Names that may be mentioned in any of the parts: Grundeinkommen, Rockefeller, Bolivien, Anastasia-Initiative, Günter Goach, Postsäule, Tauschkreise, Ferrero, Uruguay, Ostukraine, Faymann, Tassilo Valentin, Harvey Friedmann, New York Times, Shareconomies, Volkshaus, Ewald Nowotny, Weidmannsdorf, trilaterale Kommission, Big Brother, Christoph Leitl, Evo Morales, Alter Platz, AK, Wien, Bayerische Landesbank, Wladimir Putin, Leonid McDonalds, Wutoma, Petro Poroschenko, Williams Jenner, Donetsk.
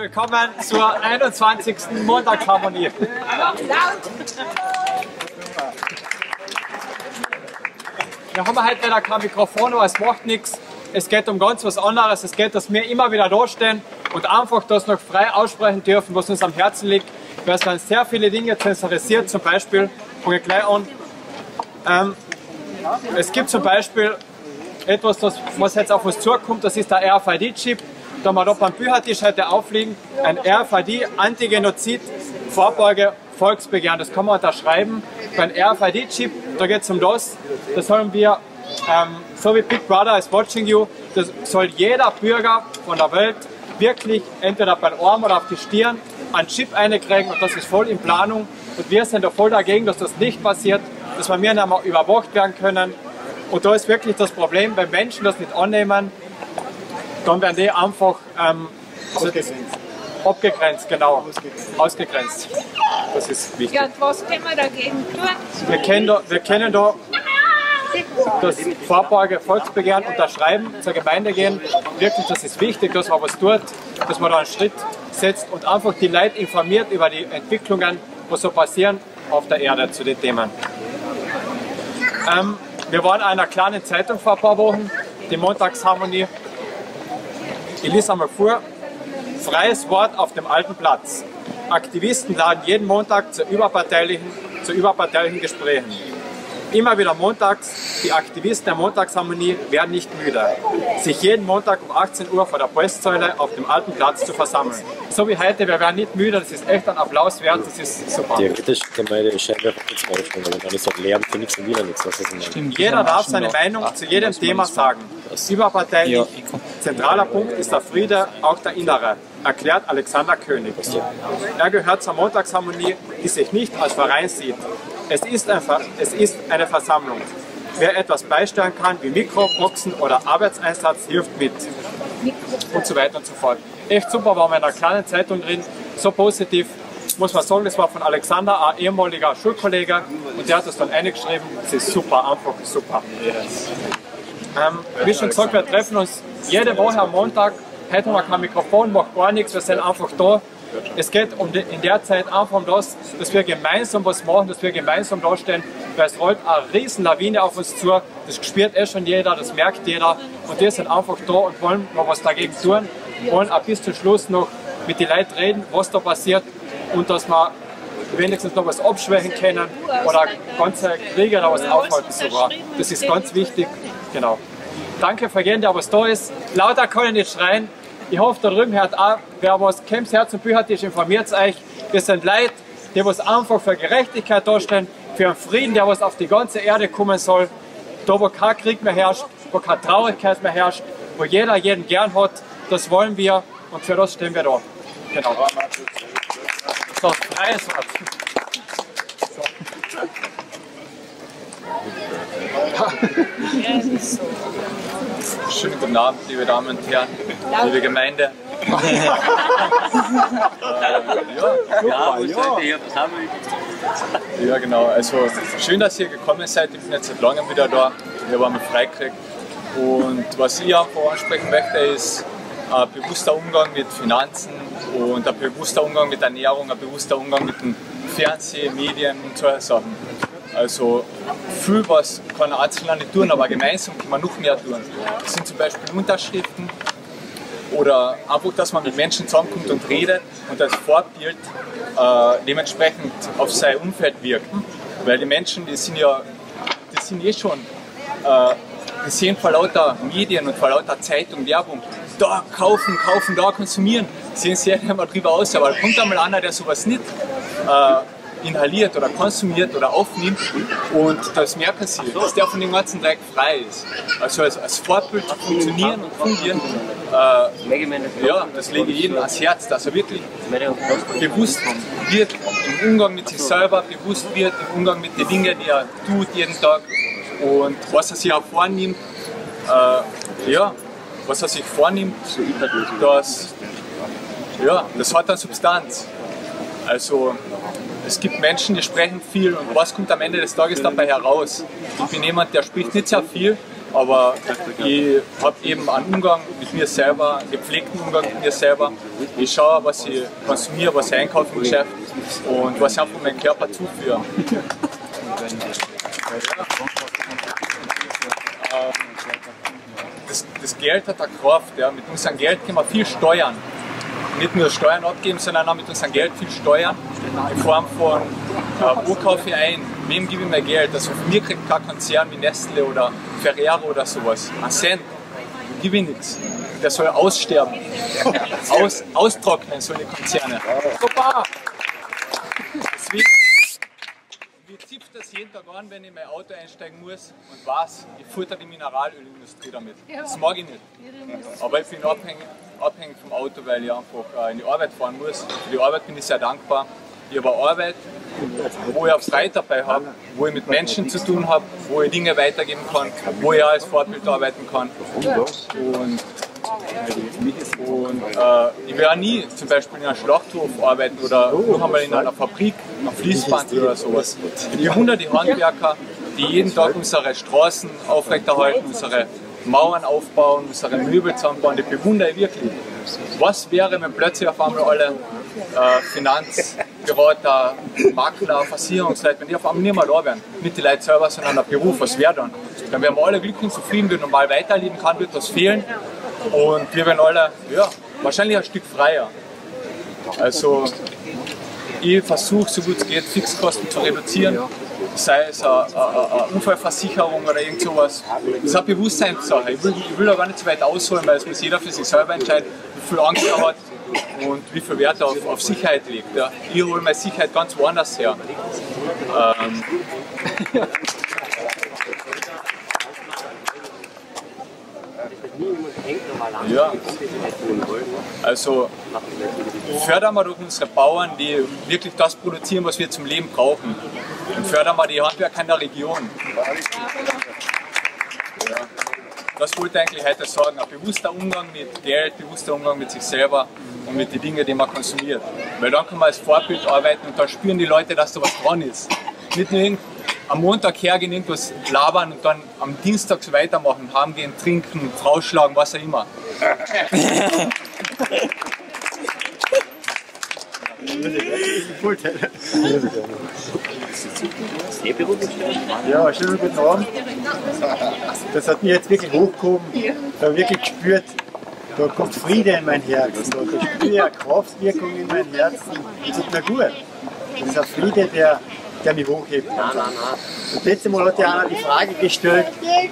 willkommen zur 21. Montagsharmonie. Wir haben heute wieder kein Mikrofon, aber es macht nichts. Es geht um ganz was anderes. Es geht, dass wir immer wieder dastehen und einfach das noch frei aussprechen dürfen, was uns am Herzen liegt. Weil es werden sehr viele Dinge zensiert, zum Beispiel, fange ich gleich an. Es gibt zum Beispiel etwas, das, was jetzt auf uns zukommt, das ist der RFID-Chip. Da haben wir da beim Büchertisch heute aufliegen, ein RFID-Antigenozid-Vorbeuge-Volksbegehren. Das kann man unterschreiben. Beim RFID-Chip, da geht es um das. Das haben wir, so wie Big Brother is watching you, das soll jeder Bürger von der Welt wirklich entweder beim Arm oder auf die Stirn einen Chip einkriegen, und das ist voll in Planung. Und wir sind da voll dagegen, dass das nicht passiert, dass wir nicht mehr überwacht werden können. Und da ist wirklich das Problem, wenn Menschen das nicht annehmen, dann werden die einfach abgegrenzt, genau. Ausgegrenzt. Das ist wichtig. Ja, und was können wir dagegen tun? Wir können da das Vorbeuge-Volksbegehren unterschreiben, zur Gemeinde gehen. Wirklich, das ist wichtig, dass man was tut, dass man da einen Schritt setzt und einfach die Leute informiert über die Entwicklungen, was so passieren auf der Erde zu den Themen. Wir waren in einer kleinen Zeitung vor ein paar Wochen, die Montagsharmonie. Elisa Fuhr, freies Wort auf dem Alten Platz. Aktivisten laden jeden Montag zu überparteilichen Gesprächen. Immer wieder montags, die Aktivisten der Montagsharmonie werden nicht müde, sich jeden Montag um 18 Uhr vor der Postsäule auf dem Alten Platz zu versammeln. So wie heute, wir werden nicht müde, das ist echt ein Applaus wert, das ist super. Theoretisch können wir die Scheinwerfer kurz aufstellen, aber dann ist das Lärm für nichts und wieder nichts. Jeder darf seine Meinung zu jedem Thema sagen. Überparteilich. Zentraler Punkt ist der Friede, auch der innere, erklärt Alexander König. Er gehört zur Montagsharmonie, die sich nicht als Verein sieht. Es ist eine Versammlung. Wer etwas beisteuern kann, wie Mikroboxen oder Arbeitseinsatz, hilft mit. Und so weiter und so fort. Echt super, waren wir in einer kleinen Zeitung drin, so positiv. Muss man sagen, das war von Alexander, ein ehemaliger Schulkollege, und der hat das dann eingeschrieben. Es ist super, einfach super. Wie schon gesagt, wir treffen uns jede Woche am Montag. Heute haben wir kein Mikrofon, macht gar nichts, wir sind einfach da. Es geht in der Zeit einfach um das, dass wir gemeinsam was machen, dass wir gemeinsam dastehen, weil es rollt eine riesen Lawine auf uns zu, das spürt schon jeder, das merkt jeder, und die sind einfach da und wollen noch was dagegen tun, wollen auch bis zum Schluss noch mit den Leuten reden, was da passiert, und dass wir wenigstens noch was abschwächen können oder ganze Kriege oder was aufhalten sogar. Das ist ganz wichtig, genau. Danke für jeden, der was da ist. Lauter kann ich nicht schreien. Ich hoffe, da drüben hört auch, wer was kommt, Herz und Büchertisch, informiert euch. Wir sind Leute, die was einfach für Gerechtigkeit dastehen, für einen Frieden, der was auf die ganze Erde kommen soll. Da, wo kein Krieg mehr herrscht, wo keine Traurigkeit mehr herrscht, wo jeder jeden gern hat, das wollen wir, und für das stehen wir da. Genau. Das ist freies Wort. Schönen guten Abend, liebe Damen und Herren, liebe Gemeinde. Ja, genau. Also schön, dass ihr gekommen seid. Ich bin jetzt seit langem wieder da. Wir waren freikriegt. Und was ich einfach ansprechen möchte, ist ein bewusster Umgang mit Finanzen und ein bewusster Umgang mit Ernährung, ein bewusster Umgang mit den Fernsehen, Medien und solche Sachen. Also viel was kann ein Einzelner nicht tun, aber gemeinsam kann man noch mehr tun. Das sind zum Beispiel Unterschriften oder einfach, dass man mit Menschen zusammenkommt und redet und als Vorbild dementsprechend auf sein Umfeld wirkt. Weil die Menschen, die sehen vor lauter Medien und vor lauter Zeitung, Werbung, da kaufen, da konsumieren. Sehen sie ja mal drüber aus, aber da kommt einmal einer, der sowas nicht inhaliert oder konsumiert oder aufnimmt, und das merken sie, dass der von dem ganzen Dreck frei ist. Also als Vorbild funktionieren und fungieren, ja, das lege ich jedem ans Herz, dass er wirklich bewusst wird im Umgang mit sich selber, bewusst wird im Umgang mit den Dingen, die er tut jeden Tag, und was er sich auch vornimmt, das hat dann Substanz. Also es gibt Menschen, die sprechen viel, und was kommt am Ende des Tages dabei heraus? Ich bin jemand, der spricht nicht sehr viel, aber ich habe eben einen Umgang mit mir selber, einen gepflegten Umgang mit mir selber. Ich schaue, was ich konsumiere, was ich einkaufe im Geschäft und was ich einfach meinem Körper zuführe. Das Geld hat eine Kraft. Ja. Mit unserem Geld können wir viel steuern. Nicht nur Steuern abgeben, sondern auch mit unserem Geld viel steuern. In Form von, wo kaufe ich ein? Wem gebe ich mein Geld? Also von mir kriegt kein Konzern wie Nestle oder Ferrero oder sowas. Ein Cent. Gib ich nichts. Der soll aussterben. Austrocknen, solche Konzerne. Super! Deswegen, mir zipft das jeden Tag an, wenn ich in mein Auto einsteigen muss und was? Ich futter die Mineralölindustrie damit. Das mag ich nicht. Aber ich bin abhängig vom Auto, weil ich einfach in die Arbeit fahren muss. Für die Arbeit bin ich sehr dankbar. Ich habe eine Arbeit, wo ich aufs Reit dabei habe, wo ich mit Menschen zu tun habe, wo ich Dinge weitergeben kann, wo ich auch als Vorbild arbeiten kann. Ich werde nie zum Beispiel in einem Schlachthof arbeiten oder noch einmal in einer Fabrik, am Fließband oder sowas. Wir hunderte Handwerker, die jeden Tag unsere Straßen aufrechterhalten, unsere Mauern aufbauen, unsere Möbel zusammenbauen, die bewundere ich wirklich. Was wäre, wenn plötzlich auf einmal alle Finanzberater, Makler, Versicherungsleute, wenn die auf einmal nicht mehr da wären, nicht die Leute selber, sondern der Beruf, was wäre dann? Dann wären wir alle glücklich und zufrieden, wenn normal weiterleben kann, wird was fehlen und wir wären alle, ja, wahrscheinlich ein Stück freier. Also ich versuche, so gut es geht, Fixkosten zu reduzieren, sei es eine Unfallversicherung oder irgend sowas. Das ist eine Bewusstseinssache. Ich will da gar nicht so weit ausholen, weil es muss jeder für sich selber entscheiden, wie viel Angst er hat und wie viel Wert er auf Sicherheit legt. Ja. Ich hole meine Sicherheit ganz woanders her. Ja, also fördern wir doch unsere Bauern, die wirklich das produzieren, was wir zum Leben brauchen. Und fördern wir die Handwerker in der Region. Ja. Das wollte ich eigentlich heute sagen, ein bewusster Umgang mit Geld, bewusster Umgang mit sich selber und mit den Dingen, die man konsumiert. Weil dann kann man als Vorbild arbeiten und dann spüren die Leute, dass da was dran ist. Nicht nur am Montag hergehen, irgendwas labern und dann am Dienstag so weitermachen, heimgehen, trinken, rausschlagen, was auch immer. Ja, schönen guten Abend. Das hat mich jetzt wirklich hochgehoben. Ich habe wirklich gespürt, da kommt Friede in mein Herz. Da spüre ich eine Kraftwirkung in mein Herz. Das tut mir gut. Das ist ein Friede, der mich hochhebt. Das letzte Mal hat ja einer die Frage gestellt,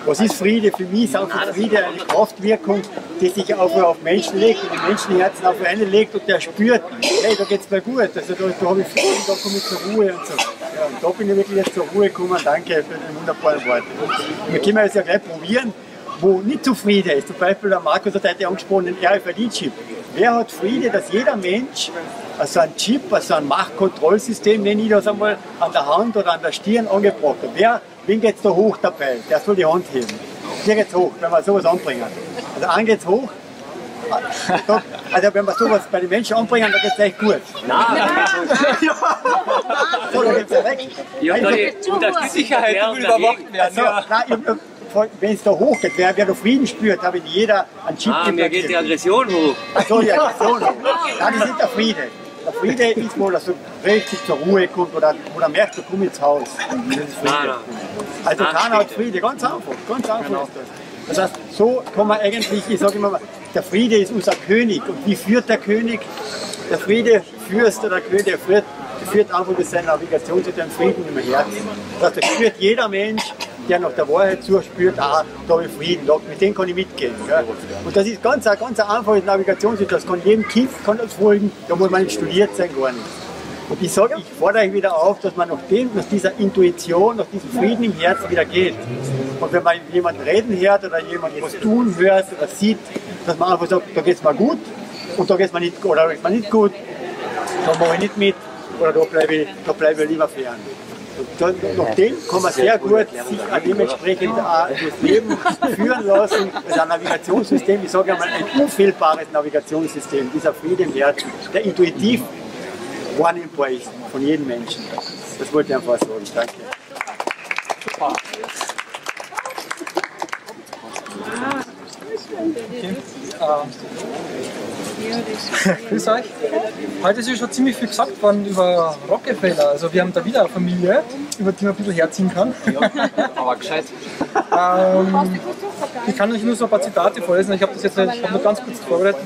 was ist Friede? Für mich ist auch Friede eine Kraftwirkung, die sich auf Menschen legt und die Menschenherzen auf einen legt und der spürt, hey, da geht es mir gut, also da habe ich Frieden, da komme ich zur Ruhe und so. Ja, und da bin ich wirklich jetzt zur Ruhe gekommen, danke für die wunderbaren Worte. Und wir können jetzt ja gleich probieren, wo nicht so Friede ist. Zum Beispiel der Markus hat heute angesprochen, den RFID-Chip. Wer hat Friede, dass jeder Mensch also ein Chip, also ein Machtkontrollsystem, nenne ich das einmal, an der Hand oder an der Stirn angebracht hat? Wem geht es da hoch dabei? Der soll die Hand heben. Hier geht es hoch, wenn wir sowas anbringen. Also an geht es hoch. Also wenn wir sowas bei den Menschen anbringen, dann geht es gleich gut. Nein! Ja. So, dann geht es ja weg. Ja, und dass die Sicherheit überwacht werden. Also, nein, wenn es da hochgeht, wer da Frieden spürt, habe ich jeder einen Chip gemacht. Mir geht die Aggression hoch. Achso, die Aggression hoch. Nein, das ist der Friede. Der Friede ist, wo er so richtig zur Ruhe kommt oder wo er merkt, er kommt ins Haus. Das ist Friede. Also keiner hat Friede, ganz einfach ist das. Das heißt, so kann man eigentlich, ich sage immer, der Friede ist unser König. Und wie führt der König? Der Friede führst oder der König führt einfach mit seiner Navigation zu dem Frieden im Herzen. Das heißt, das führt jeder Mensch, der nach der Wahrheit zuspürt, ah, da habe ich Frieden, mit dem kann ich mitgehen. Gell? Und das ist ganz eine einfache Navigationsmittel, das kann jedem Kind folgen, da muss man nicht studiert sein, gar nicht. Und ich sage, ich fordere euch wieder auf, dass man nach dieser Intuition, nach diesem Frieden im Herzen wieder geht. Und wenn man jemanden reden hört oder jemanden was tun hört oder sieht, dass man einfach sagt, da geht es mir gut und da geht es mir nicht gut, oder da geht es mir nicht gut, da mache ich nicht mit oder da bleibe ich lieber fern. Nach dem kann man sehr gut sich dementsprechend auch das Leben führen lassen. Das ist ein Navigationssystem, ich sage einmal, ein unfehlbares Navigationssystem, dieser Friede im Herzen, der intuitiv wahrnehmbar ist von jedem Menschen. Das wollte ich einfach sagen. Danke. Super. Grüß euch. Heute ist ja schon ziemlich viel gesagt worden über Rockefeller. Also wir haben da wieder eine Familie, über die man ein bisschen herziehen kann. Ja, aber gescheit. Ich kann euch nur so ein paar Zitate vorlesen, ich habe das jetzt nur ganz kurz vorbereitet.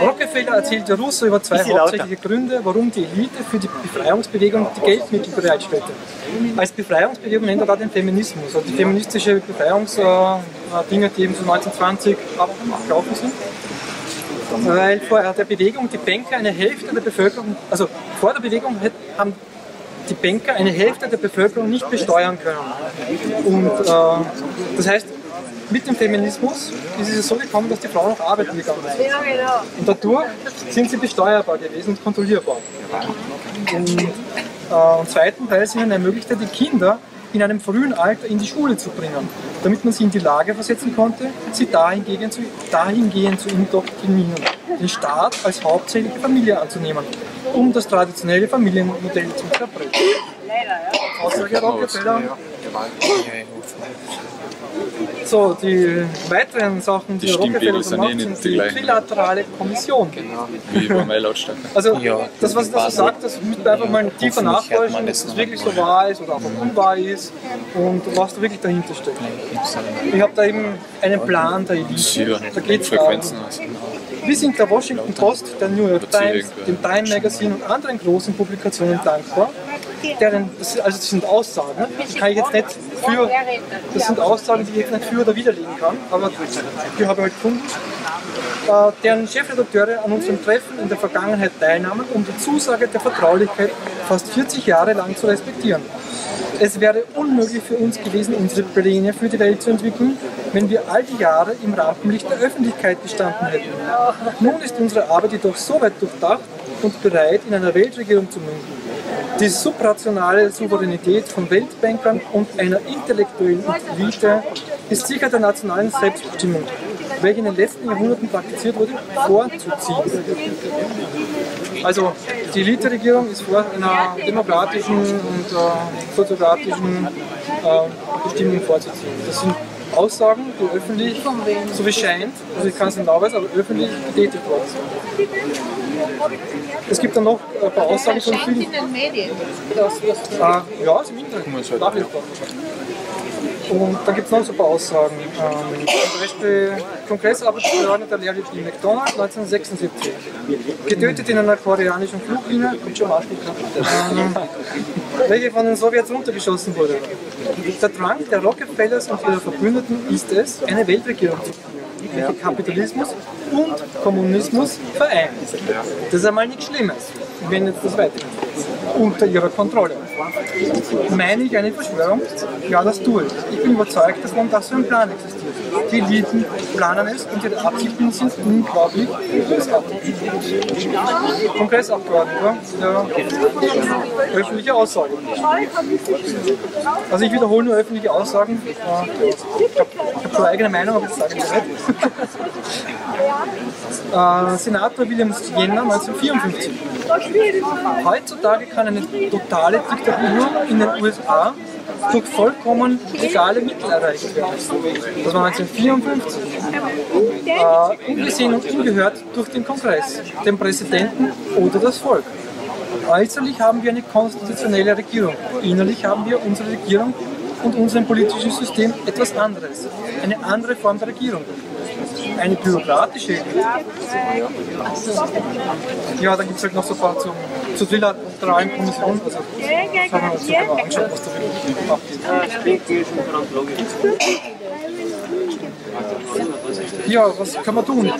Rockefeller erzählte Russo über zwei hauptsächliche Gründe, warum die Elite für die Befreiungsbewegung die Geldmittel bereitstellte. Als Befreiungsbewegung nennt er da den Feminismus, also die feministische Befreiungsdinge, die eben so 1920 abgelaufen sind. Weil vor der Bewegung die Banker eine Hälfte der Bevölkerung, also vor der Bewegung haben die Banker eine Hälfte der Bevölkerung nicht besteuern können. Und das heißt, mit dem Feminismus ist es so gekommen, dass die Frauen auch arbeiten gegangen sind. Ja, genau. Und dadurch sind sie besteuerbar gewesen und kontrollierbar. Und zweitenteils ihnen ermöglichte, die Kinder in einem frühen Alter in die Schule zu bringen, damit man sie in die Lage versetzen konnte, sie dahingehend zu indoktrinieren, den Staat als hauptsächliche Familie anzunehmen, um das traditionelle Familienmodell zu zerbrechen. Aussage Rockefeller. So, die weiteren Sachen, die Rockefeller gemacht haben, sind die trilaterale Kommission. Genau, wie bei meiner Lautstärke. Also, ja, das, was er so sagt, das müsst ihr einfach mal tiefer nachforschen, ob das wirklich so wahr ist oder auch unwahr ist und was da wirklich dahinter steckt. Ich habe da eben einen Plan der Elite. Da geht es darum. Wir sind der Washington Post, der New York Times, dem Time Magazine und anderen großen Publikationen dankbar. Das sind Aussagen, die kann ich jetzt nicht für, das sind Aussagen, die ich jetzt nicht für oder widerlegen kann, aber die habe ich heute gefunden, deren Chefredakteure an unserem Treffen in der Vergangenheit teilnahmen, um die Zusage der Vertraulichkeit fast 40 Jahre lang zu respektieren. Es wäre unmöglich für uns gewesen, unsere Pläne für die Welt zu entwickeln, wenn wir all die Jahre im Rampenlicht der Öffentlichkeit gestanden hätten. Nun ist unsere Arbeit jedoch so weit durchdacht und bereit, in einer Weltregierung zu münden. Die subrationale Souveränität von Weltbankern und einer intellektuellen Elite ist sicher der nationalen Selbstbestimmung, welche in den letzten Jahrhunderten praktiziert wurde, vorzuziehen. Also die Elite-Regierung ist vor einer demokratischen und soziokratischen Bestimmung vorzuziehen. Das sind Aussagen, die öffentlich, so wie scheint, also ich kann es nicht nachweisen, aber öffentlich getätigt worden sind. Es gibt dann noch ein paar Aussagen von vielen. In den Medien. Ja, ist im Internet. Nachrichten. Und dann gibt es noch so ein paar Aussagen. Zum Beispiel Kongressarbeitsbehörde Leonid McDonalds 1976. Getötet in einer koreanischen Fluglinie, welche von den Sowjets runtergeschossen wurde. Der Drang der Rockefellers und ihrer Verbündeten ist es, eine Weltregierung zu führen, welche Kapitalismus und Kommunismus vereint. Das ist einmal nichts Schlimmes, wenn jetzt das weitergeht. Unter ihrer Kontrolle. Meine ich eine Verschwörung? Ja, das tue ich. Ich bin überzeugt, dass man das für einen Plan existiert. Die Eliten planen es und ihre Absichten sind unglaublich bösartig. Kongressabgeordneter, ja, öffentliche Aussagen. Also ich wiederhole nur öffentliche Aussagen. Ich habe schon eigene Meinung, aber das sage ich nicht. Senator Williams Jenner 1954. Heutzutage kann eine totale Diktatur in den USA durch vollkommen legale Mittel erreicht werden. Das war 1954. Ungesehen und ungehört durch den Kongress, den Präsidenten oder das Volk. Äußerlich haben wir eine konstitutionelle Regierung. Innerlich haben wir unsere Regierung und unserem politischen System etwas anderes. Eine andere Form der Regierung. Eine bürokratische Idee. Ja, dann gibt es halt noch so ein paar zur trilateralen Kommission. Also, das haben wir uns sogar mal angeschaut, was da wirklich gemacht wird. Ja, was kann man tun?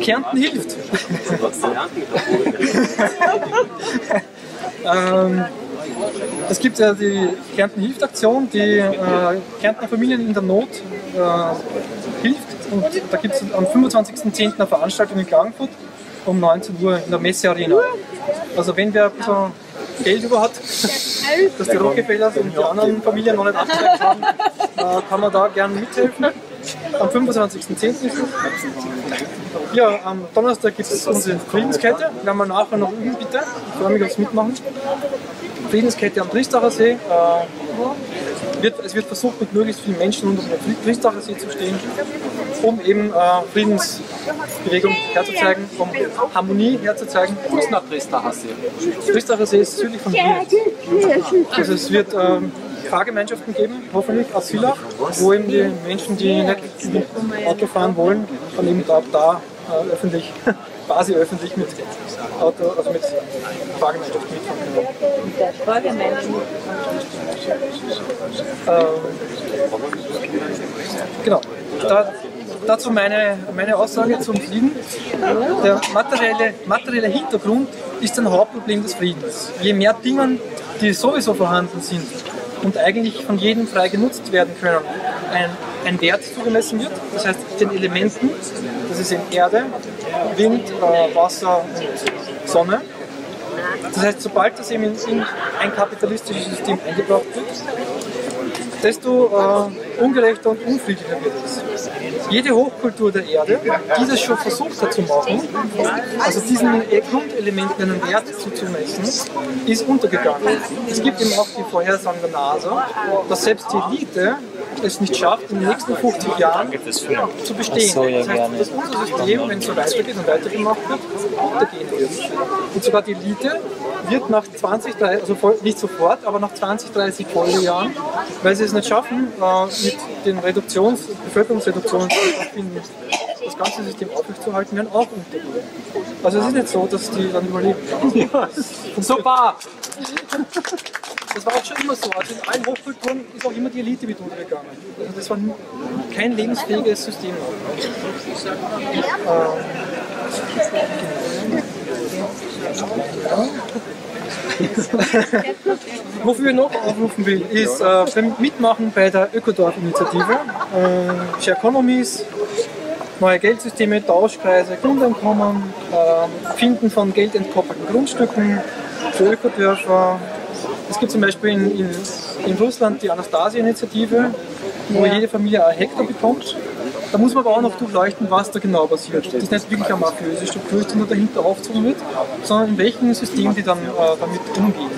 Kärnten hilft. Es gibt ja die Kärnten hilft Aktion, die Kärntner Familien in der Not hilft. Und da gibt es am 25.10. eine Veranstaltung in Klagenfurt um 19 Uhr in der Messearena. Also wenn wer ein bisschen Geld über hat, dass die Rockefellers und die anderen Familien noch nicht abgezeigt haben, kann man da gerne mithelfen. Am 25.10. Ja, am Donnerstag gibt es unsere Friedenskette. Werden wir nachher noch üben, bitte. Ich freue mich aufs Mitmachen. Friedenskette am Tristachersee. es wird versucht, mit möglichst vielen Menschen unter dem Tristachersee zu stehen, um eben Friedensbewegung herzuzeigen, um Harmonie herzuzeigen. Wo ist noch Tristachersee? Tristachersee ist südlich von Wien. Also es wird Fahrgemeinschaften geben, hoffentlich aus Villach, wo eben die Menschen, die nicht Auto fahren wollen, dann eben da öffentlich, quasi öffentlich mit Auto, also mit Fahrgemeinschaft mitfahren können. Genau. Dazu meine Aussage zum Frieden. Der materielle Hintergrund ist ein Hauptproblem des Friedens. Je mehr Dinge, die sowieso vorhanden sind und eigentlich von jedem frei genutzt werden können, ein Wert zugemessen wird, das heißt den Elementen, das ist eben Erde, Wind, Wasser und Sonne. Das heißt, sobald das eben in ein kapitalistisches System eingebracht wird, desto ungerechter und unfriedlicher wird es. Jede Hochkultur der Erde, die das schon versucht hat zu machen, also diesen Grundelementen einen Wert zuzumessen, ist untergegangen. Es gibt eben auch die Vorhersagen der NASA, dass selbst die Elite es nicht schafft, in den nächsten 50 Jahren zu bestehen. Das heißt, dass unser System, wenn es so weitergeht und weitergemacht wird, untergehen wird. Und sogar die Elite wird nach 20, 30, also nicht sofort, aber nach 20, 30 Folgejahren, weil sie es nicht schaffen, mit den Bevölkerungsreduktionen das ganze System aufrechtzuerhalten, werden auch untergehen. Also es ist nicht so, dass die dann überleben. Ja. Super! Das war auch schon immer so. Also in allen Hochkulturen ist auch immer die Elite mit untergegangen. Also das war kein lebensfähiges System. Ja. Wofür ich noch aufrufen will, ist Mitmachen bei der Ökodorf-Initiative, Shareconomies, neue Geldsysteme, Tauschkreise, Grundeinkommen, Finden von geldentkoppelten Grundstücken für Ökodörfer. Es gibt zum Beispiel in Russland die Anastasia-Initiative, wo jede Familie 1 Hektar bekommt. Da muss man aber auch noch durchleuchten, was da genau passiert. Das ist nicht wirklich eine mafiöse Struktur, die nur dahinter aufgezogen wird, sondern in welchem System die dann damit umgehen.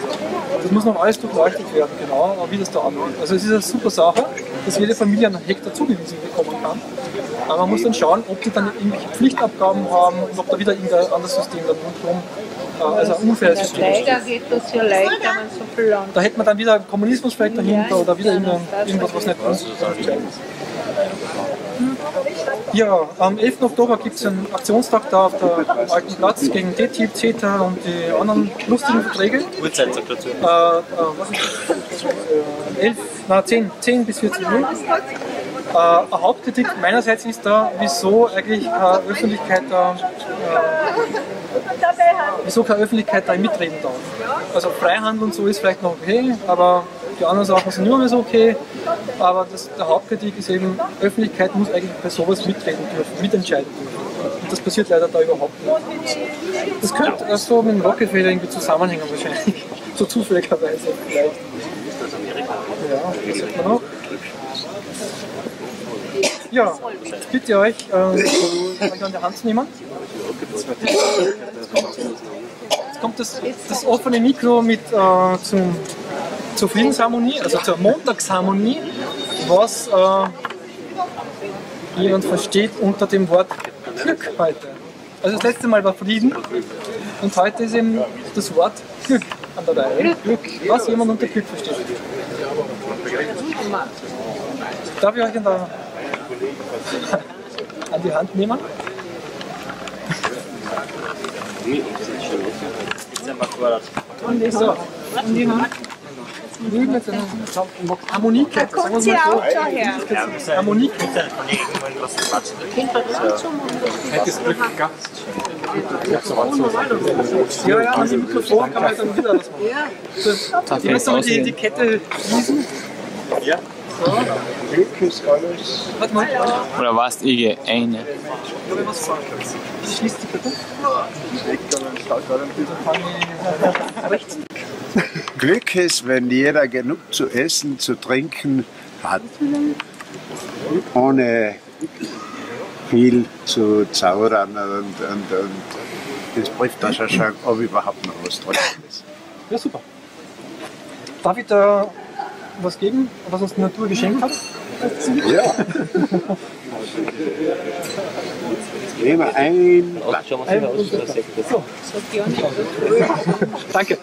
Das muss noch alles durchleuchtet werden, genau, wie das da anläuft. Also es ist eine super Sache, dass jede Familie 1 Hektar zugewiesen bekommen kann. Aber man muss dann schauen, ob die dann irgendwelche Pflichtabgaben haben und ob da wieder irgendein anderes System dann rundherum. Also ein unfaires System. Leider geht das ja leicht, wenn man so viel lang. Da hätte man dann wieder Kommunismus vielleicht dahinter oder wieder irgendwas, was nicht funktioniert. Ja, am 11. Oktober gibt es einen Aktionstag da auf dem Alten Platz gegen TTIP, CETA und die anderen lustigen Verträge. Uhrzeit sagt dazu. 10 bis 14 Uhr. Eine Hauptkritik meinerseits ist da, wieso eigentlich keine Öffentlichkeit da mitreden darf. Also Freihandel und so ist vielleicht noch okay, aber die anderen Sachen sind nur mehr so okay. Aber der Hauptkritik ist eben, Öffentlichkeit muss eigentlich bei sowas mitreden dürfen, mitentscheiden dürfen. Und das passiert leider da überhaupt nicht. Das könnte so mit dem Rockefeller irgendwie zusammenhängen wahrscheinlich. So zufälligerweise vielleicht. Ja, das sieht man auch. Ja, ich bitte euch, euch an die Hand zu nehmen. Jetzt kommt das offene Mikro mit zur Friedensharmonie, also zur Montagsharmonie, was jemand versteht unter dem Wort Glück heute. Also das letzte Mal war Frieden und heute ist eben das Wort Glück an der Reihe. Glück, was jemand unter Glück versteht. Darf ich euch an die Hand nehmen? So. Harmonie-Kette, sagen wir es mal so. Harmonie-Kette. Hättest Glück gehabt. Ja, an dem Mikrofon kann man dann wieder was machen. Die müssen die Kette schließen. Ja. Glück ist alles. Warte mal. Oder warst du eine? Ich habe was gesagt. Ich schließe die Kette. Glück ist, wenn jeder genug zu essen, zu trinken hat, ohne viel zu zaudern und das trifft das ja schon, ob überhaupt noch was drin ist. Ja, super. Darf ich da was geben, was uns die Natur geschenkt hat? Ja. Nehmen wir ein. Danke.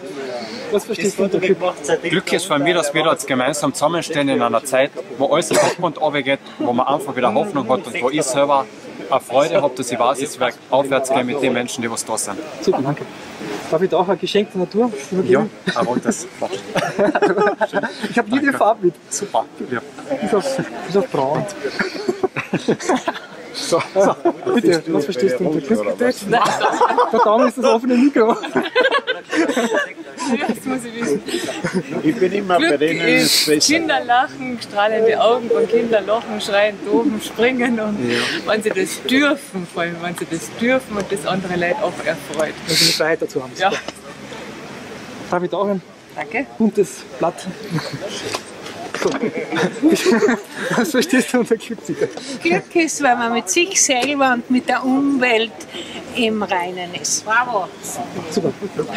Was verstehst du unter Glück? Glück ist für mich, dass wir da jetzt gemeinsam zusammenstehen in einer Zeit, wo alles auf und runter geht, wo man einfach wieder Hoffnung hat und wo ich selber eine Freude habe, dass ich weiß, es wird aufwärts gehen mit den Menschen, die was da sind. Super, danke. Darf ich da auch ein Geschenk der Natur übergeben? Ja, aber das ich habe jede Farbe mit. Super. Ja. Bis auf braun. So. Bitte, was verstehst du unter Glück? Verdammt, ist das offene Mikro. Das muss ich wissen. Ich bin immer Glück bei denen. Kinder lachen, strahlende Augen von Kindern lachen, schreien, toben, springen und wenn sie das dürfen, vor allem wenn sie das dürfen und das andere Leid auch erfreut. Wenn sie eine Freiheit dazu haben. Ja. Darf ich da auch ein buntes Blatt? Was verstehst du unter Glück? Glück ist, wenn man mit sich selber und mit der Umwelt im Reinen ist. Bravo! Super,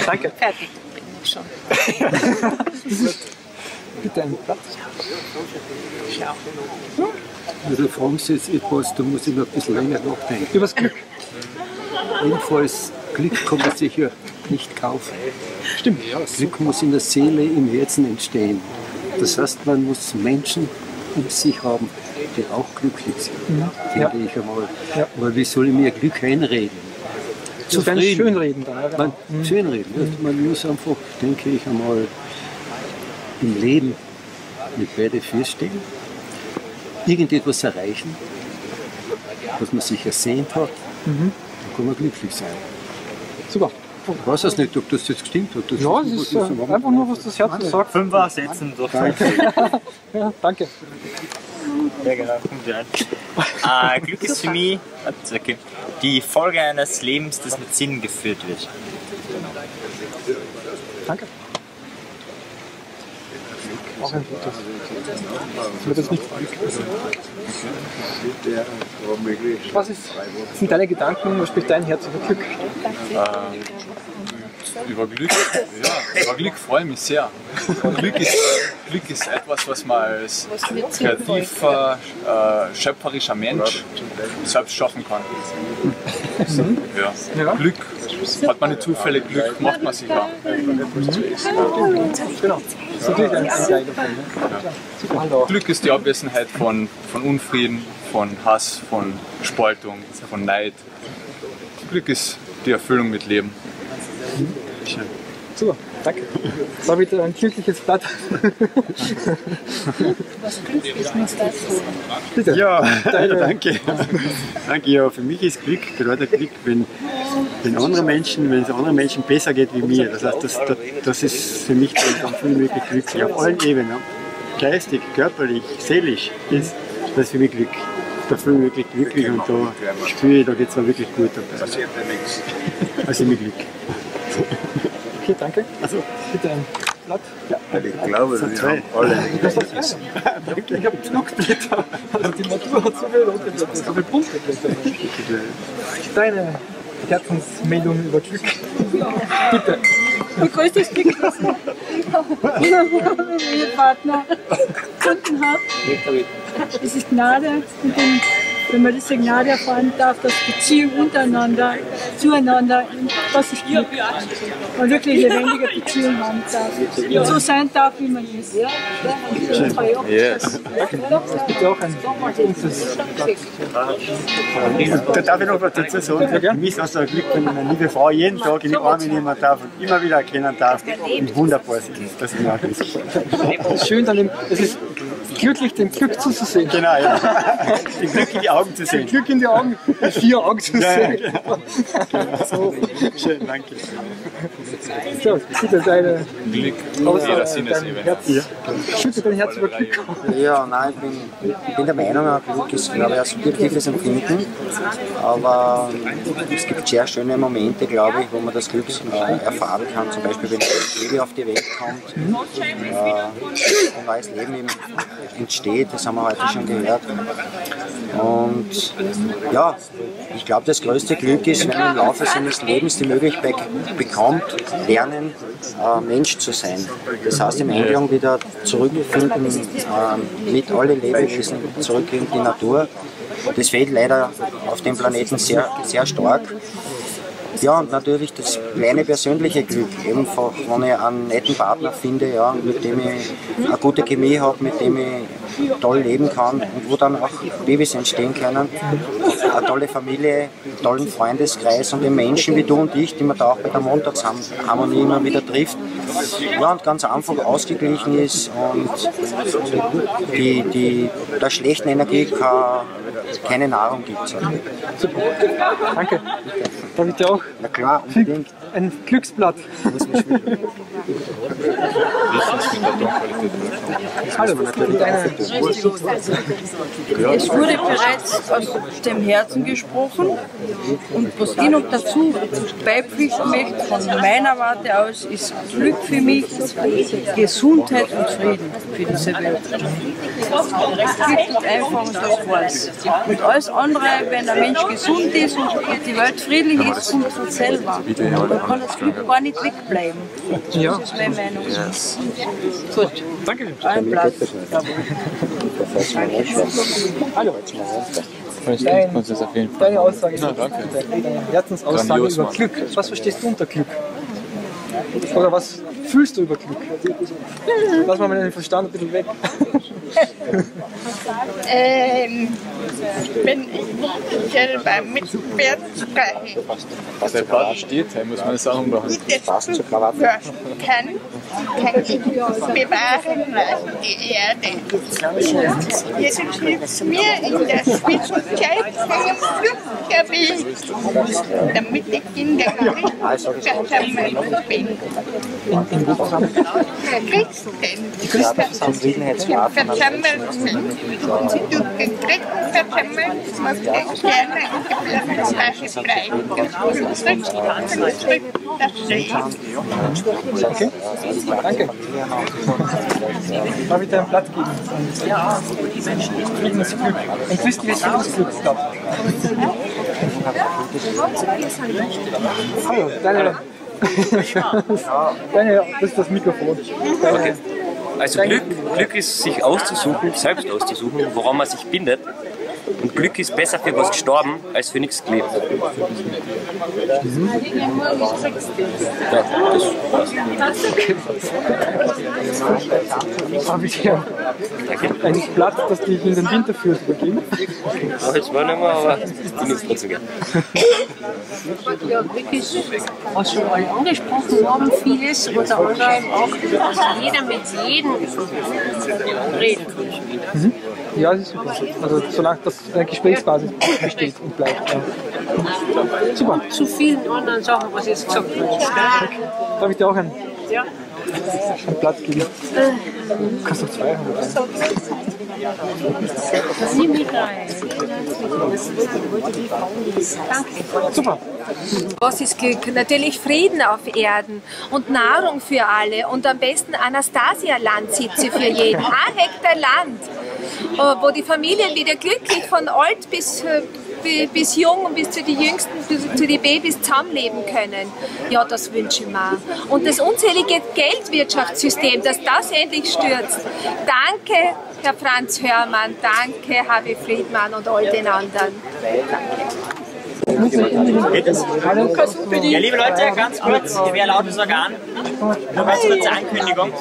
danke. Fertig bin ich schon. Bitte einen Platz. Schau. Also fragen Sie jetzt etwas, da muss ich noch ein bisschen länger nachdenken. Über das Glück. Jedenfalls, Glück kann man sich ja nicht kaufen. Stimmt. Glück muss in der Seele, im Herzen entstehen. Das heißt, man muss Menschen um sich haben, die auch glücklich sind, finde ich einmal. Ja. Aber wie soll ich mir Glück einreden? Zufrieden. Schönreden da, genau. Schönreden. Also man muss einfach, denke ich einmal, im Leben mit beide feststellen, irgendetwas erreichen, was man sich ersehnt hat, dann kann man glücklich sein. Super. Ich weiß es nicht, ob das jetzt gestimmt hat. Das ist einfach nur, was das Herz sagt. 5er setzen. Danke. Ja, danke. Ja, genau. Glück ist für mich die Folge eines Lebens, das mit Sinn geführt wird. Danke. Auch ein gutes. Das wird jetzt nicht. Was sind deine Gedanken, was spricht dein Herz über Glück? Über Glück? Ja, über Glück freue ich mich sehr. Glück ist etwas, was man als kreativer, schöpferischer Mensch selbst schaffen kann. Ja. Glück. Hat man nicht zufällig Glück, macht man sich auch. Genau. Das ist natürlich ein Teil davon. Ja. Glück ist die Abwesenheit von Unfrieden, von Hass, von Spaltung, von Neid. Glück ist die Erfüllung mit Leben. Schön. Super, danke. Das war wieder ein glückliches Blatt. Was Glück ist, muss das so. Bitte. Ja, danke. Danke, ja, für mich ist Glück gerade Glück, wenn es anderen Menschen besser geht wie mir. Das heißt, das ist für mich dann viel möglich glücklich auf allen Ebenen. Geistig, körperlich, seelisch ist das für mich Glück. Da fühle ich mich wirklich glücklich und da spüre ich, da geht es mir wirklich gut dabei. Also mit Glück. Okay, danke. Also, bitte ein Blatt. Ja, ich glaube, wir haben alle. Ich habe Flugblätter. Also die Natur hat so viele bunte Blätter. Deine Herzensmeldung über Glück. Bitte. Wie groß ist Glück, das ich meinen Partner gefunden habe? Es ist Gnade. Wenn man das Signal erfahren darf, dass Beziehungen untereinander, zueinander, was ich liebe, man wirklich lebendige Beziehungen haben darf. Und so sein darf, wie man ist. Ja, das gibt auch ein großes Platz. Da darf ich noch was dazu sagen. Für mich ist das ein Glück, wenn eine liebe Frau jeden Tag in die Arme nehmen darf und immer wieder erkennen darf, wie wunderbar sie ist. Das ist schön, es ist glücklich, dem Glück zuzusehen. Genau, ja. Dem Glück in die Augen zu sehen. Glück in die Augen, 4 Augen zu sehen. Ja. So. Schön, danke. So, bitte deine Schütte dein Herz über Glück. Ja, nein, ich bin der Meinung, Glück ist, glaube ich, ein subjektives Empfinden. Aber es gibt sehr schöne Momente, glaube ich, wo man das Glück erfahren kann. Zum Beispiel, wenn ein Baby auf die Welt kommt, ein neues Leben im entsteht, das haben wir heute schon gehört. Und ja, ich glaube, das größte Glück ist, wenn man im Laufe seines Lebens die Möglichkeit bekommt, lernen, Mensch zu sein. Das heißt, im Einklang wieder zurückfinden, mit allen Lebewesen zurück in die Natur. Das fehlt leider auf dem Planeten sehr, sehr stark. Ja, und natürlich das kleine persönliche Glück, eben wenn ich einen netten Partner finde, ja, mit dem ich eine gute Chemie habe, mit dem ich toll leben kann und wo dann auch Babys entstehen können, eine tolle Familie, einen tollen Freundeskreis und eben Menschen wie du und ich, die man da auch bei der Montagsharmonie immer wieder trifft, ja, und ganz einfach ausgeglichen ist und der schlechten Energie keine Nahrung gibt. Super, danke. Darf ich dir auch? Na klar, unbedingt. Ein Glücksblatt. Hallo, es wurde bereits aus dem Herzen gesprochen und was ich noch dazu beipflichten möchte, von meiner Warte aus, ist Glück für mich Gesundheit und Frieden für diese Welt. Glück ist einfach und das war's. Und alles andere, wenn der Mensch gesund ist und die Welt friedlich ist, kommt von selber. Man kann das Glück gar nicht wegbleiben. Das ist meine Meinung. Gut. Danke. Ein Platz. Hallo. Deine Aussage. Nein, danke. Herzensaussage über Glück. Was verstehst du unter Glück? Oder was fühlst du über Glück? Lass mal den Verstand ein bisschen weg. Wenn ich selber mit Pferd reite, muss man Sachen machen. Kann ich bewahren lassen, die Erde. Jetzt hilft mir in der Zwischenzeit vom Flugzeug, damit die Kinder nicht bin. Die Christen versammelt sind und sie durch den Dritten versammelt, muss ich gerne in der Tasche bleiben. Das sehe ich. Okay, danke. Darf ich dir einen Platz geben? Ja, die Menschen kriegen das Glück. Ein christliches Glück. Hallo, deine. Deine, das ist das Mikrofon. Okay. Also Glück ist, sich auszusuchen, selbst auszusuchen, woran man sich bindet. Und Glück ist besser für was gestorben, als für nichts gelebt. Mhm. Ja, das habe ich hier ein Blatt, das dich in den Winter führt, übergeben. Ich war nicht mehr, aber die nichts trotzdem gehen. Ja, Glück ist, was schon alle angesprochen haben, vieles, unter anderem auch, dass jeder mit jedem reden kann. Mhm. Ja, das ist super. Also, solange das eine Gesprächsbasis besteht und bleibt. Ja. Super. Zu vielen anderen Sachen, was jetzt gesagt wird. Darf ich dir auch einen, einen Platz geben? Du kannst doch 200 rein. Nimm mit rein. Danke. Super. Was ist Glück? Natürlich Frieden auf Erden und Nahrung für alle und am besten Anastasia-Landsitze für jeden. 1 Hektar Land, wo die Familien wieder glücklich von alt bis jung und bis zu den Jüngsten, zu den Babys zusammenleben können. Ja, das wünsche ich mir. Und das unzählige Geldwirtschaftssystem, dass das endlich stürzt. Danke, Herr Franz Hörmann, danke, Harvey Friedmann und all den anderen. Danke. Ja, liebe Leute, ganz kurz, Gewehr lautes Organ, nur ganz kurze Ankündigung.